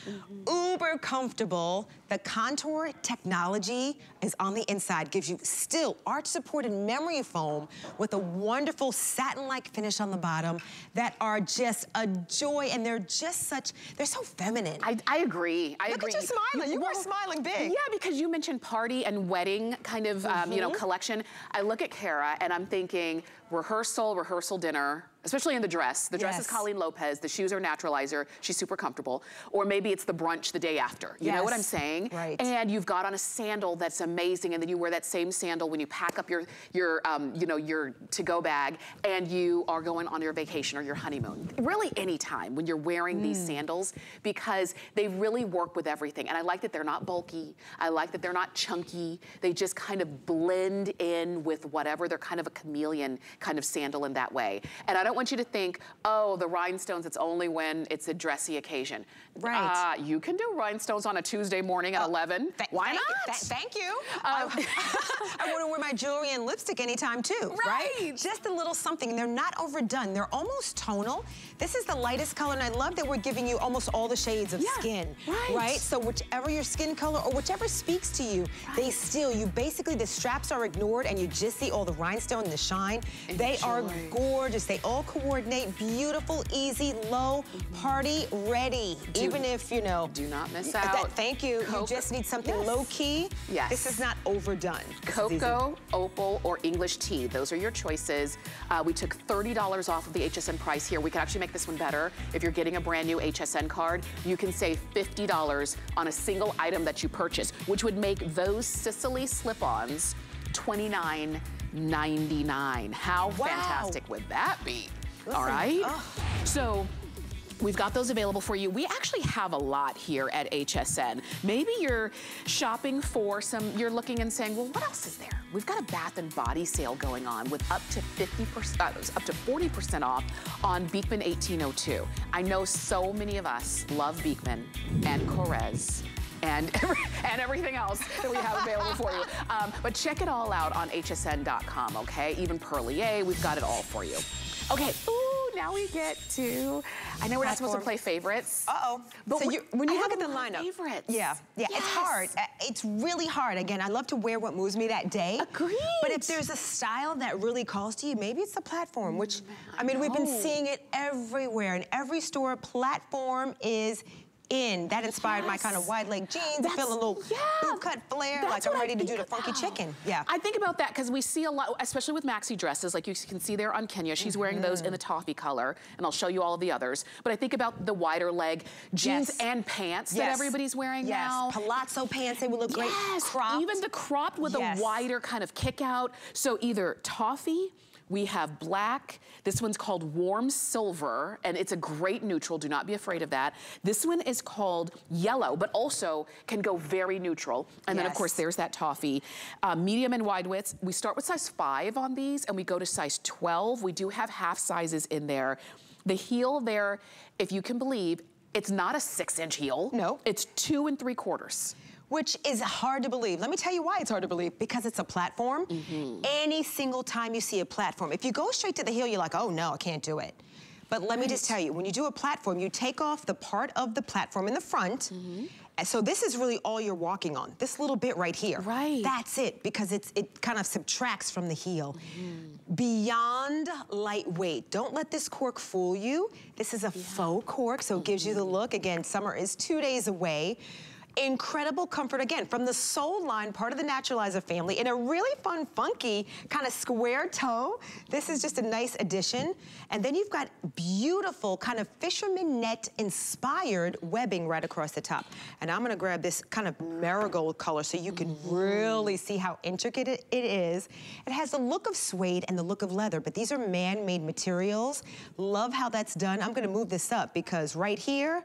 Uber comfortable. The contour technology is on the inside, gives you still arch-supported memory foam with a wonderful satin-like finish on the bottom that are just a joy, and they're just such, they're so feminine. I agree, I agree. Look at you smiling, you were smiling big. Yeah, because you mentioned party and wedding kind of, you know, collection. I look at Kara and I'm thinking rehearsal dinner, especially in the dress. The dress is Colleen Lopez, the shoes are Naturalizer, she's super comfortable. Or maybe it's the brunch the day after, you know what I'm saying? Right. And you've got on a sandal that's amazing, and then you wear that same sandal when you pack up your to-go bag and you are going on your vacation or your honeymoon. Really any time when you're wearing these sandals, because they really work with everything. And I like that they're not bulky, I like that they're not chunky, they just kind of blend in with whatever. They're kind of a chameleon kind of sandal in that way. And I don't want you to think, oh, the rhinestones, it's only when it's a dressy occasion. Right. You can do rhinestones on a Tuesday morning at 11. Why not? Thank you. I want to wear my jewelry and lipstick anytime too, right? Just a little something. They're not overdone. They're almost tonal. This is the lightest color, and I love that we're giving you almost all the shades of skin, right? So whichever your skin color or whichever speaks to you, they still, you basically, the straps are ignored and you just see all the rhinestone and the shine. Enjoy. They are gorgeous. They all coordinate, beautiful, easy, low, party ready. Even if, you know. Do not miss out. Thank you. You just need something low key. Yes. This is not overdone. Cocoa, opal, or English tea. Those are your choices. We took $30 off of the HSN price here. We could actually make this one better. If you're getting a brand new HSN card, you can save $50 on a single item that you purchase, which would make those Sicily slip-ons $29.99. How fantastic would that be? Listen, all right? So we've got those available for you. We actually have a lot here at HSN. Maybe you're shopping for some, you're looking and saying, well, what else is there? We've got a bath and body sale going on with up to 40% off on Beekman 1802. I know so many of us love Beekman and Correz and everything else that we have available for you. But check it all out on hsn.com, okay? Even Perlier, we've got it all for you. Okay, ooh, now we get to, I know we're not supposed to play favorites. But so when you look at the lineup. Favorites. It's hard. It's really hard. Again, I love to wear what moves me that day. Agreed. But if there's a style that really calls to you, maybe it's the platform, which, I mean, we've been seeing it everywhere. In every store, platform is in. That inspired my kind of wide leg jeans. I feel a little boot cut flare. That's like I'm ready to do the funky chicken. Yeah. I think about that because we see a lot, especially with maxi dresses, like you can see there on Kenya. She's wearing those in the toffee color, and I'll show you all of the others. But I think about the wider leg jeans and pants that everybody's wearing now. Palazzo pants, they would look great. Cropped. Even the cropped with a wider kind of kick out. So either toffee, we have black. This one's called warm silver, and it's a great neutral. Do not be afraid of that. This one is called yellow, but also can go very neutral. And then, of course, there's that toffee. Medium and wide widths. We start with size 5 on these, and we go to size 12. We do have half sizes in there. The heel there, if you can believe, It's not a 6-inch heel. No. It's 2 3/4. Which is hard to believe. Let me tell you why it's hard to believe. Because it's a platform. Mm-hmm. Any single time you see a platform, if you go straight to the heel, you're like, oh no, I can't do it. But let me just tell you, when you do a platform, you take off the part of the platform in the front. Mm-hmm. So this is really all you're walking on. This little bit right here. Right. That's it, because it kind of subtracts from the heel. Mm-hmm. Beyond lightweight. Don't let this cork fool you. This is a faux cork, so it gives you the look. Again, summer is 2 days away. Incredible comfort, again, from the Soul line, part of the Naturalizer family, in a really fun, funky, kind of square toe. This is just a nice addition. And then you've got beautiful, kind of fisherman net-inspired webbing right across the top. And I'm gonna grab this kind of marigold color so you can really see how intricate it is. It has the look of suede and the look of leather, but these are man-made materials. Love how that's done. I'm gonna move this up because right here,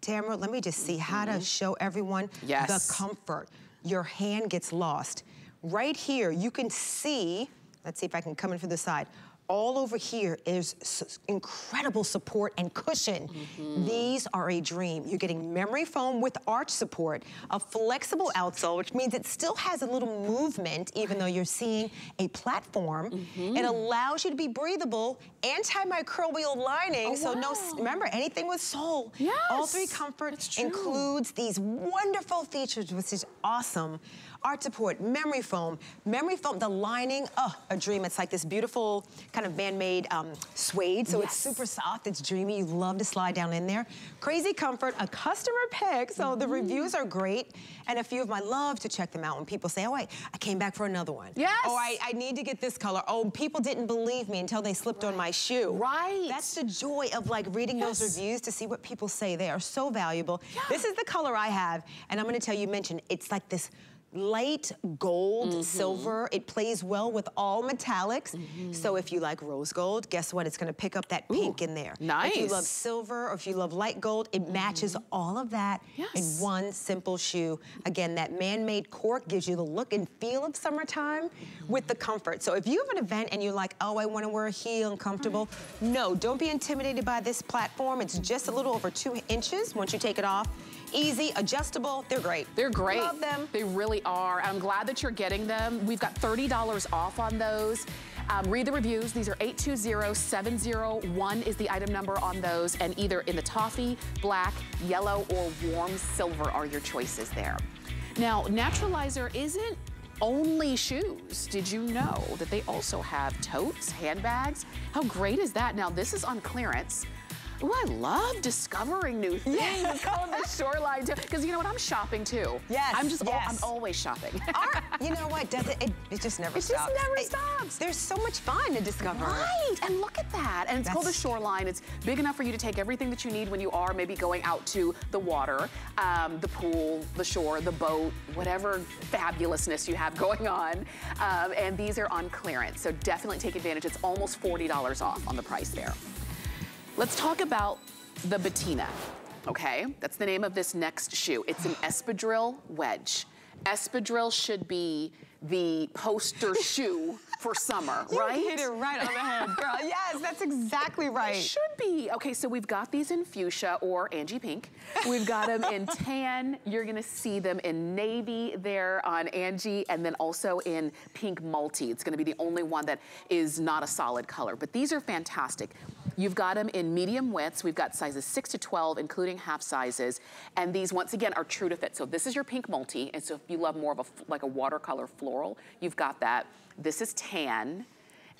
Tamara, let me just see how to show everyone the comfort. Your hand gets lost. Right here, you can see, let's see if I can come in from the side. All over here is incredible support and cushion. These are a dream. You're getting memory foam with arch support, a flexible outsole, which means it still has a little movement, even though you're seeing a platform. It allows you to be breathable, antimicrobial lining, so remember, anything with Soul. All three comforts includes these wonderful features, which is awesome. Art support, memory foam, the lining, oh, a dream. It's like this beautiful kind of man-made suede, so it's super soft, it's dreamy, you love to slide down in there. Crazy comfort, a customer pick, so the reviews are great, and a few of my love to check them out when people say, oh wait, I came back for another one. Oh, I need to get this color. Oh, people didn't believe me until they slipped on my shoe. That's the joy of like reading those reviews to see what people say. They are so valuable. This is the color I have, and I'm gonna tell you, it's like this light gold, silver. It plays well with all metallics. So if you like rose gold, guess what? It's gonna pick up that pink in there. If you love silver or if you love light gold, it matches all of that in one simple shoe. Again, that man-made cork gives you the look and feel of summertime with the comfort. So if you have an event and you're like, oh, I wanna wear a heel and comfortable, no, don't be intimidated by this platform. It's just a little over 2 inches once you take it off. Easy, adjustable, they're great. They're great. Love them. They really are. I'm glad that you're getting them. We've got $30 off on those. Read the reviews. These are 820701 is the item number on those, and either in the toffee, black, yellow, or warm silver are your choices there. Now, Naturalizer isn't only shoes. Did you know that they also have totes, handbags? How great is that? Now, this is on clearance. Ooh, I love discovering new things. It's called the Shoreline too. Because you know what? I'm shopping too. I'm just, I'm always shopping. You know what? It just never stops. It just never stops. There's so much fun to discover. And look at that. And it's called the Shoreline. It's big enough for you to take everything that you need when you are maybe going out to the water, the pool, the shore, the boat, whatever fabulousness you have going on. And these are on clearance. So definitely take advantage. It's almost $40 off on the price there. Let's talk about the Bettina, okay? That's the name of this next shoe. It's an espadrille wedge. Espadrille should be the poster shoe for summer, right? You hit it right on the head, girl. Yes, that's exactly right. It should be. Okay, so we've got these in fuchsia or Anji Pink. We've got them in tan. You're gonna see them in navy there on Anji, and then also in Pink Multi. It's gonna be the only one that is not a solid color, but these are fantastic. You've got them in medium widths. We've got sizes 6 to 12, including half sizes. And these, once again, are true to fit. So this is your Pink Multi. And so if you love more of a, like a watercolor floral, you've got that. This is tan.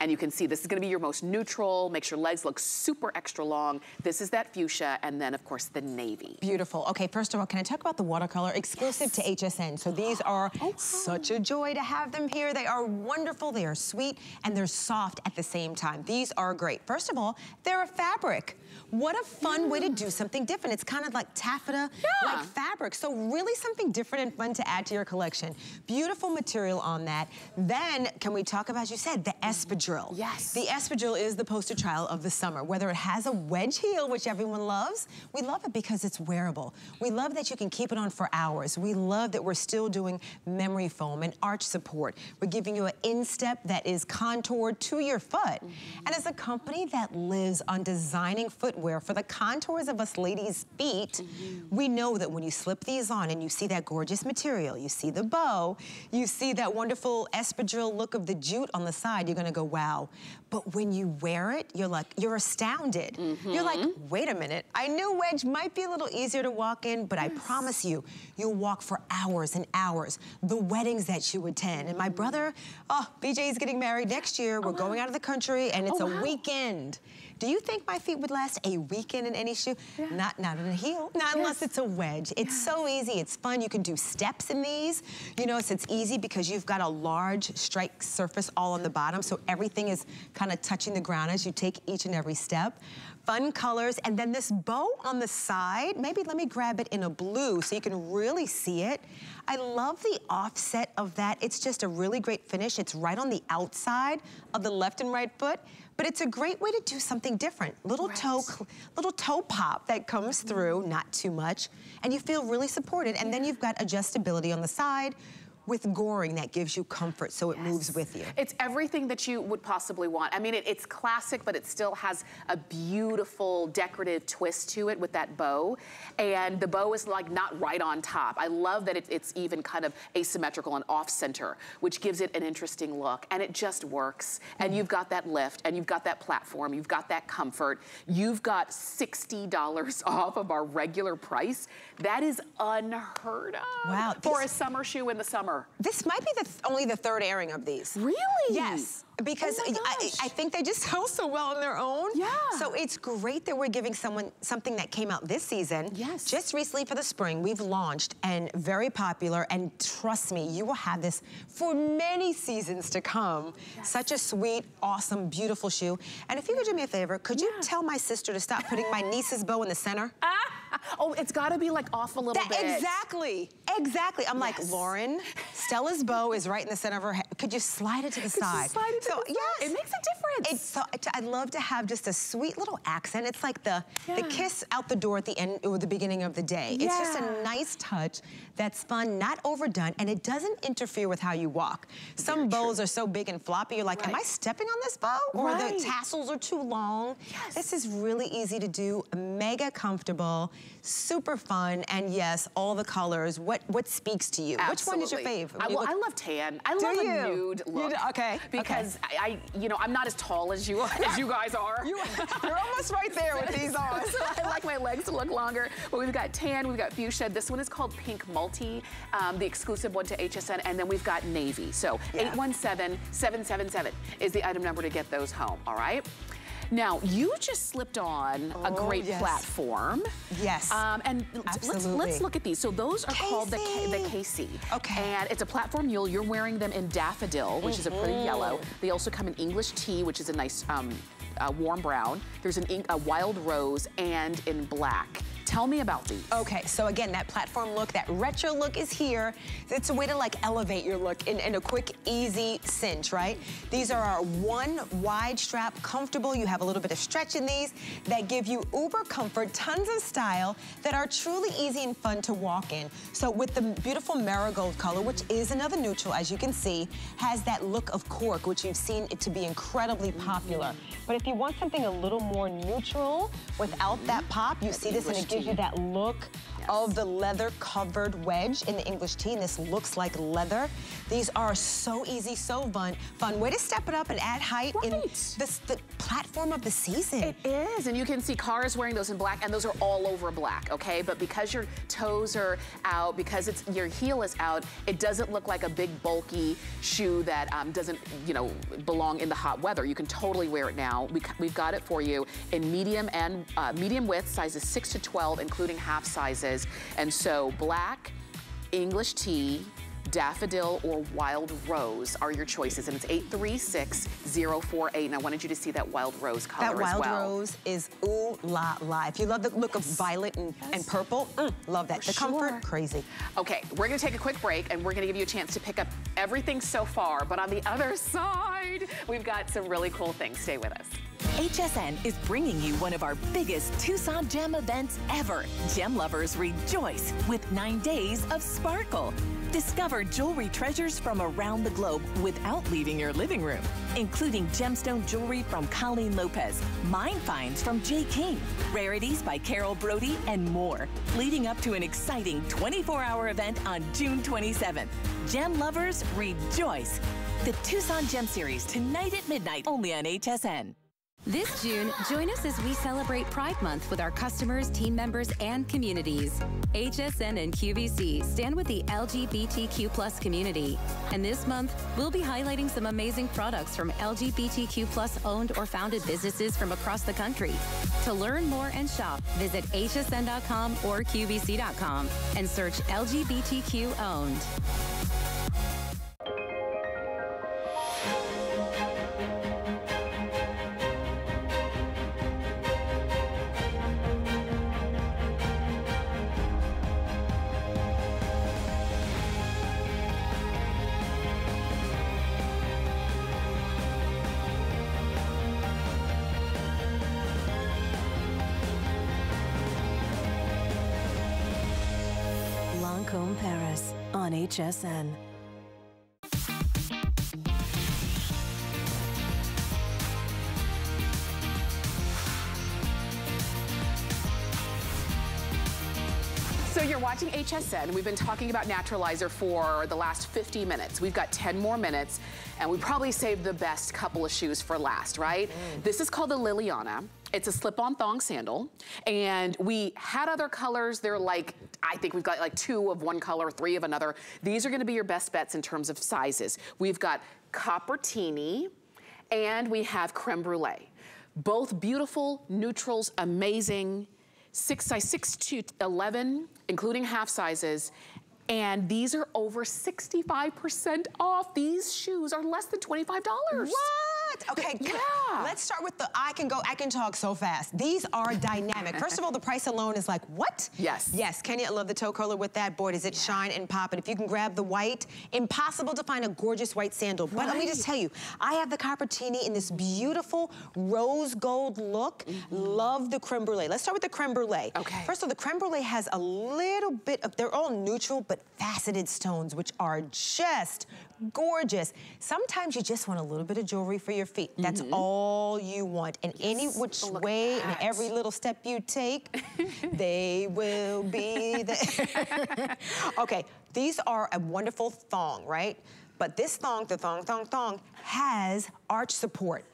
And you can see this is gonna be your most neutral, makes your legs look super extra long. This is that fuchsia, and then of course the navy. Beautiful. Okay, first of all, can I talk about the watercolor? Exclusive to HSN. So these are such a joy to have them here. They are wonderful, they are sweet, and they're soft at the same time. These are great. First of all, they're a fabric. What a fun way to do something different. It's kind of like taffeta, like fabric. So really something different and fun to add to your collection. Beautiful material on that. Then, can we talk about, as you said, the espadrille? Yes. The espadrille is the poster child of the summer. Whether it has a wedge heel, which everyone loves, we love it because it's wearable. We love that you can keep it on for hours. We love that we're still doing memory foam and arch support. We're giving you an instep that is contoured to your foot. And as a company that lives on designing footwear for the contours of us ladies' feet. Mm-hmm. We know that when you slip these on and you see that gorgeous material, you see the bow, you see that wonderful espadrille look of the jute on the side, you're gonna go, wow. But when you wear it, you're like, you're astounded. Mm-hmm. You're like, wait a minute, I knew wedge might be a little easier to walk in, but yes. I promise you, you'll walk for hours and hours, the weddings that you attend. And my brother, oh, BJ's getting married next year, we're going out of the country, and it's a weekend. Do you think my feet would last a weekend in any shoe? Yeah. Not in a heel, not unless it's a wedge. It's so easy, it's fun. You can do steps in these. You know, it's easy because you've got a large strike surface all on the bottom, so everything is kind of touching the ground as you take each and every step. Fun colors, and then this bow on the side, maybe let me grab it in a blue so you can really see it. I love the offset of that. It's just a really great finish. It's right on the outside of the left and right foot, but it's a great way to do something different. Little toe pop that comes through, not too much, and you feel really supported, and then you've got adjustability on the side, with goring that gives you comfort, so it moves with you. It's everything that you would possibly want. I mean, it's classic, but it still has a beautiful decorative twist to it with that bow. And the bow is like not right on top. I love that it's even kind of asymmetrical and off center, which gives it an interesting look, and it just works. And you've got that lift, and you've got that platform, you've got that comfort. You've got $60 off of our regular price. That is unheard of. Wow. For a summer shoe in the summer. This might be only the third airing of these. Really? Yes. Because I think they just sell so well on their own. Yeah. So it's great that we're giving someone something that came out this season. Yes. Just recently for the spring, we've launched and very popular. And trust me, you will have this for many seasons to come. Yes. Such a sweet, awesome, beautiful shoe. And if you could do me a favor, could you tell my sister to stop putting my niece's bow in the center? Oh, it's got to be like off a little bit. Exactly. Exactly. I'm like, Lauren, Stella's bow is right in the center of her head. Could you slide it to the side? Slide it to the side? It makes a difference. It's so, I'd love to have just a sweet little accent. It's like the kiss out the door at the end or the beginning of the day. Yeah. It's just a nice touch that's fun, not overdone, and it doesn't interfere with how you walk. Some bows are so big and floppy, you're like, am I stepping on this bow? Or the tassels are too long. Yes. This is really easy to do, mega comfortable, super fun, and yes, all the colors. What speaks to you? Absolutely. Which one is your fave? I love tan. I love a nude look. Because I'm not as tall as you guys are. You're almost right there with these on. So I like my legs to look longer. But we've got tan, we've got fuchsia. This one is called Pink Multi, the exclusive one to HSN, and then we've got navy. So 817-777 is the item number to get those home. All right. Now, you just slipped on a great platform. Yes, and let's look at these. So those are called the KC. Okay. And it's a platform mule. You're wearing them in daffodil, which is a pretty yellow. They also come in English tea, which is a nice warm brown. There's a wild rose and in black. Tell me about these. Okay, so again, that platform look, that retro look is here. It's a way to like elevate your look in a quick, easy cinch, right? These are our one wide strap, comfortable. You have a little bit of stretch in these that give you uber comfort, tons of style that are truly easy and fun to walk in. So with the beautiful marigold color, which is another neutral, as you can see, has that look of cork, which you've seen it to be incredibly popular. But if you want something a little more neutral without that pop, you see this in a gives you that look of the leather-covered wedge in the English tea, and this looks like leather. These are so easy, so fun. Way to step it up and add height in the platform of the season. It is, and you can see Kara's wearing those in black, and those are all over black, okay? But because your toes are out, because it's your heel is out, it doesn't look like a big, bulky shoe that doesn't, belong in the hot weather. You can totally wear it now. We've got it for you in medium and medium width, sizes 6 to 12, including half sizes. And so black, English tea, daffodil, or wild rose are your choices. And it's 836-048. And I wanted you to see that wild rose color as well. That wild rose is ooh la la. If you love the look of violet and purple, love that. For the comfort, crazy. Okay, we're going to take a quick break, and we're going to give you a chance to pick up everything so far. But on the other side, we've got some really cool things. Stay with us. HSN is bringing you one of our biggest Tucson gem events ever. Gem lovers rejoice with 9 days of sparkle. Discover jewelry treasures from around the globe without leaving your living room, including gemstone jewelry from Colleen Lopez, mine finds from Jay King, rarities by Carol Brody, and more, leading up to an exciting 24-hour event on June 27th. Gem lovers rejoice. The Tucson Gem Series, tonight at midnight, only on HSN. This June, join us as we celebrate Pride Month with our customers, team members, and communities. HSN and QVC stand with the LGBTQ+ community. And this month, we'll be highlighting some amazing products from LGBTQ+ owned or founded businesses from across the country. To learn more and shop, visit hsn.com or qvc.com and search LGBTQ owned. Paris on HSN. So you're watching HSN. We've been talking about Naturalizer for the last 50 minutes. We've got 10 more minutes, and we probably saved the best couple of shoes for last, right? This is called the Liliana. It's a slip-on thong sandal, and we had other colors. They're like, I think we've got like 2 of one color, 3 of another. These are gonna be your best bets in terms of sizes. We've got Coppertini, and we have Creme Brulee. Both beautiful, neutrals, amazing, 6 size 6 to 11, including half sizes. And these are over 65% off. These shoes are less than $25. What? Okay, let's start with the I can talk so fast. These are dynamic. First of all, the price alone is like, what? Yes. Yes, Kenya, I love the toe curler with that. Boy, does it shine and pop. And if you can grab the white, impossible to find a gorgeous white sandal. But let me just tell you, I have the Coppertini in this beautiful rose gold look. Love the Creme Brulee. Let's start with the Creme Brulee. Okay. First of all, the Creme Brulee has a little bit of, they're all neutral, but faceted stones, which are just gorgeous. Sometimes you just want a little bit of jewelry for your feet. That's all you want. And any which way and every little step you take, they will be there. Okay, these are a wonderful thong, right? But this thong, the thong, has arch support.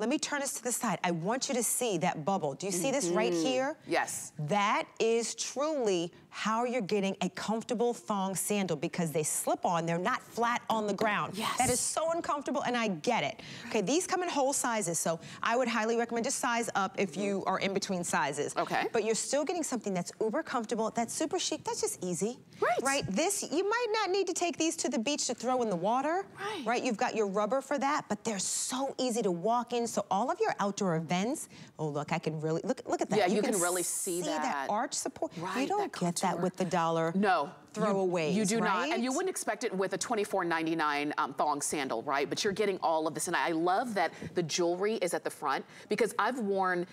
Let me turn this to the side. I want you to see that bubble. Do you see this right here? Yes. That is truly how you're getting a comfortable thong sandal because they slip on, they're not flat on the ground. Yes. That is so uncomfortable and I get it. Okay, these come in whole sizes, so I would highly recommend just size up if you are in between sizes. Okay. But you're still getting something that's uber comfortable, that's super chic, that's just easy. Right. Right, this, you might not need to take these to the beach to throw in the water. Right. Right, you've got your rubber for that, but they're so easy to walk in. So all of your outdoor events, oh look, I can really, look at that. Yeah, you can really see that arch support. Right, you don't get that with the dollar. No. Throwaways, you do not, and you wouldn't expect it with a $24.99 thong sandal, right? But you're getting all of this, and I love that the jewelry is at the front because I've worn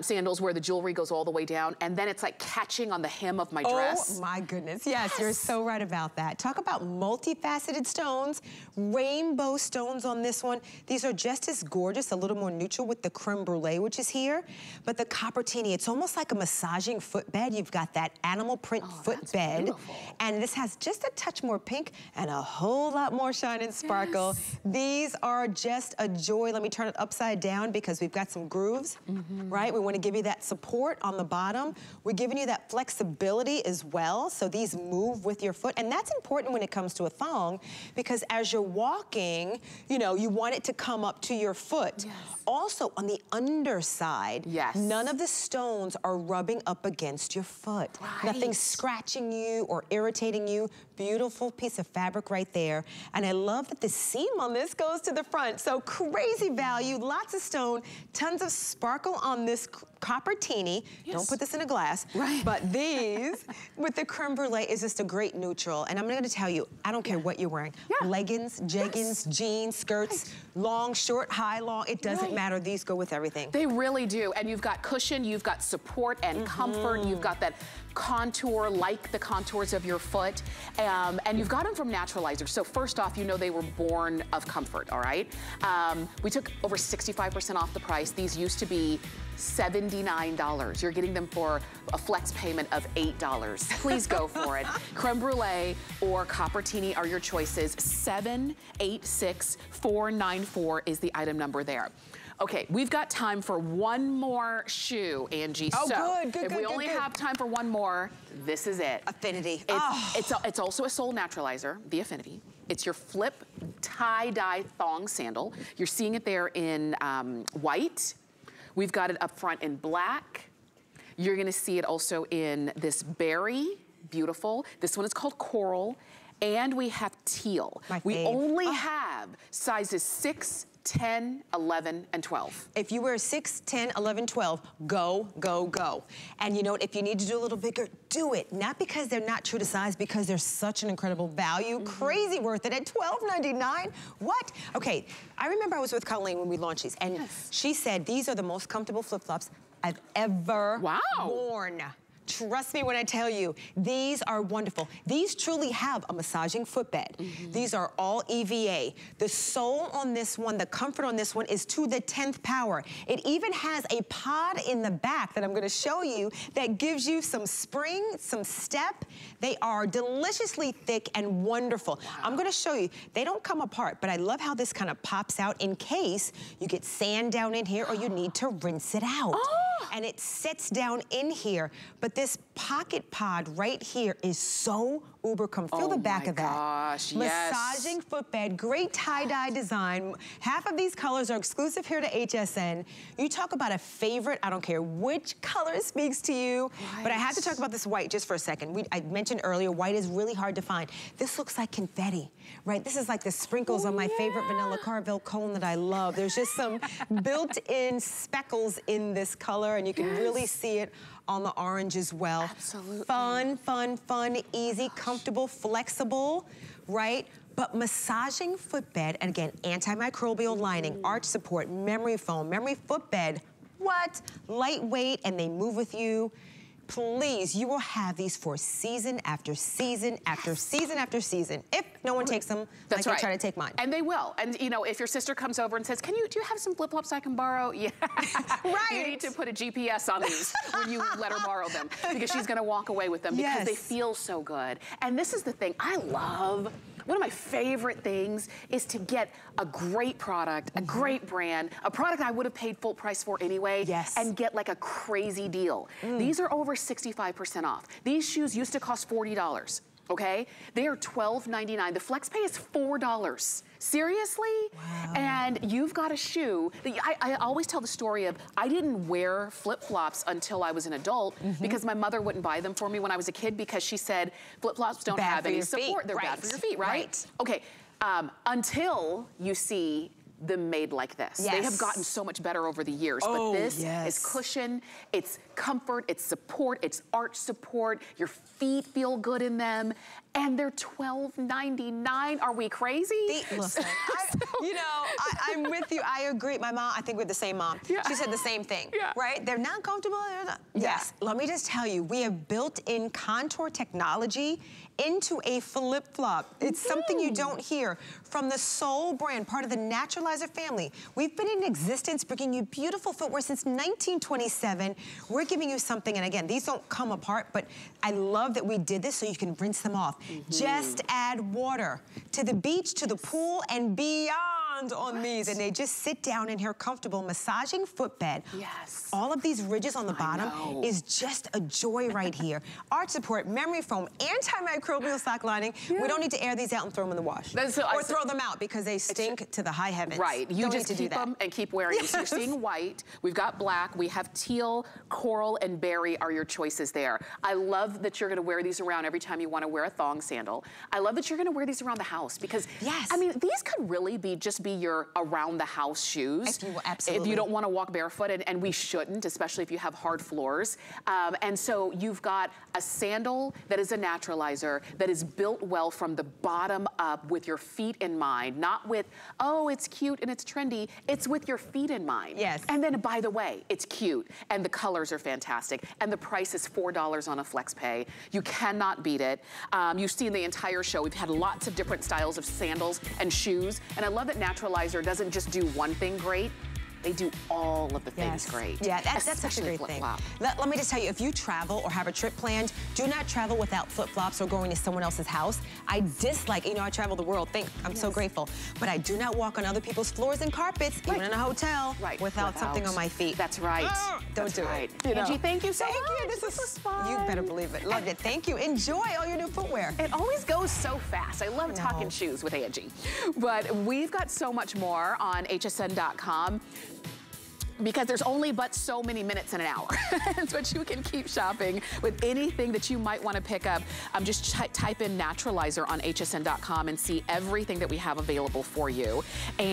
sandals where the jewelry goes all the way down, and then it's like catching on the hem of my dress. Oh my goodness, yes, you're so right about that. Talk about multifaceted stones, rainbow stones on this one. These are just as gorgeous, a little more neutral with the Creme Brulee, which is here, but the Coppertini, it's almost like a massaging footbed. You've got that animal print footbed. And this has just a touch more pink and a whole lot more shine and sparkle. Yes. These are just a joy. Let me turn it upside down because we've got some grooves, right? We want to give you that support on the bottom. We're giving you that flexibility as well. So these move with your foot. And that's important when it comes to a thong because as you're walking, you know, you want it to come up to your foot. Yes. Also on the underside, none of the stones are rubbing up against your foot. Right. Nothing scratching you or irritating you. Beautiful piece of fabric right there. And I love that the seam on this goes to the front. So crazy value, lots of stone, tons of sparkle on this Coppertini. Yes. Don't put this in a glass. Right. But these with the creme brulee is just a great neutral. And I'm going to tell you, I don't care what you're wearing. Yeah. Leggings, jeggings, yes. jeans, skirts, right. long, short, high, long. It doesn't right. matter. These go with everything. They really do. And you've got cushion, you've got support and comfort. You've got that contour, like the contours of your foot. And you've got them from Naturalizer. So first off, you know they were born of comfort, all right? We took over 65% off the price. These used to be $79. You're getting them for a flex payment of $8. Please go for it. Creme brulee or Coppertini are your choices. 786494 is the item number there. Okay, we've got time for one more shoe, Anji. Oh, so if we only have time for one more, this is it. Affinity. It's also a sole naturalizer, the Affinity. It's your flip tie-dye thong sandal. You're seeing it there in white. We've got it up front in black. You're gonna see it also in this berry, beautiful. This one is called coral, and we have teal. We only have sizes 6, 10, 11, and 12. If you wear 6, 10, 11, 12, go, go, go. And you know what, if you need to do a little bigger, do it. Not because they're not true to size, because they're such an incredible value. Crazy worth it at $12.99. What? Okay, I remember I was with Colleen when we launched these, and she said, these are the most comfortable flip-flops I've ever worn. Trust me when I tell you, these are wonderful. These truly have a massaging footbed. These are all EVA. The sole on this one, the comfort on this one is to the 10th power. It even has a pod in the back that I'm gonna show you that gives you some spring, some step. They are deliciously thick and wonderful. Wow. I'm gonna show you, they don't come apart, but I love how this kind of pops out in case you get sand down in here or you need to rinse it out. And it sits down in here, but this pocket pod right here is so uber comfortable. Feel the back of that. Massaging footbed, great tie-dye design. Half of these colors are exclusive here to HSN. You talk about a favorite, I don't care which color speaks to you, but I had to talk about this white just for a second. I mentioned earlier, white is really hard to find. This looks like confetti, right? This is like the sprinkles on my favorite vanilla Carvel cone that I love. There's just some built-in speckles in this color, and you can really see it on the orange as well. Absolutely. Fun, fun, fun, easy, comfortable, flexible, right? But massaging footbed, and again, antimicrobial lining, arch support, memory foam, memory footbed, what? Lightweight, and they move with you. Please, you will have these for season after season after season after season. If no one takes them, that's like I try to take mine. And they will. And you know, if your sister comes over and says, do you have some flip-flops I can borrow? Yeah. You need to put a GPS on these when you let her borrow them, because she's gonna walk away with them because they feel so good. And this is the thing I love. One of my favorite things is to get a great product, a great brand, a product I would have paid full price for anyway, and get like a crazy deal. These are over 65% off. These shoes used to cost $40, okay? They are $12.99. The flex pay is $4. Seriously? Wow. And you've got a shoe. I always tell the story of, I didn't wear flip-flops until I was an adult because my mother wouldn't buy them for me when I was a kid, because she said, flip-flops don't have any support. They're bad for your feet, right? Okay, until you see them made like this. They have gotten so much better over the years, but this is cushion, it's comfort, it's support, it's arch support, your feet feel good in them, and they're $12.99. Are we crazy? Listen, you know, I'm with you. I agree. My mom, I think we're the same mom. She said the same thing, right? They're not comfortable. They're not. Let me just tell you, we have built-in contour technology into a flip-flop. It's something you don't hear from the sole brand, part of the Naturalizer family. We've been in existence bringing you beautiful footwear since 1927. We're giving you something, and again, these don't come apart, but I love that we did this so you can rinse them off. Just add water to the beach, to the pool, and beyond on these. And they just sit down in here comfortable, massaging footbed. All of these ridges on the bottom is just a joy right here. Arch support, memory foam, antimicrobial sock lining. We don't need to air these out and throw them in the wash. Throw them out because they stink to the high heavens. Right, you just keep them and keep wearing them. So you're seeing white, we've got black, we have teal, coral, and berry are your choices there. I love that you're gonna wear these around every time you wanna wear a thong sandal. I love that you're gonna wear these around the house because, I mean, these could really be just be your around the house shoes. If you don't want to walk barefoot, and we shouldn't, especially if you have hard floors. And so you've got a sandal that is a naturalizer, that is built well from the bottom up with your feet in mind, not with, oh, it's cute and it's trendy. It's with your feet in mind. Yes. And then, by the way, it's cute and the colors are fantastic and the price is $4 on a flex pay. You cannot beat it. You've seen the entire show. We've had lots of different styles of sandals and shoes. And I love that Naturalizer doesn't just do one thing great. They do all of the things great. Yeah, that's such a great thing. Let me just tell you, if you travel or have a trip planned, do not travel without flip-flops or going to someone else's house. I dislike, you know, I travel the world, I'm so grateful, but I do not walk on other people's floors and carpets, even in a hotel, without something on my feet. That's right. Don't do it. Anji, thank you so much. Thank you, this was fun. You better believe it, loved it, thank you. Enjoy all your new footwear. It always goes so fast. I love talking shoes with Anji. But we've got so much more on hsn.com. Because there's only but so many minutes in an hour. So you can keep shopping with anything that you might want to pick up. Just type in Naturalizer on hsn.com and see everything that we have available for you. And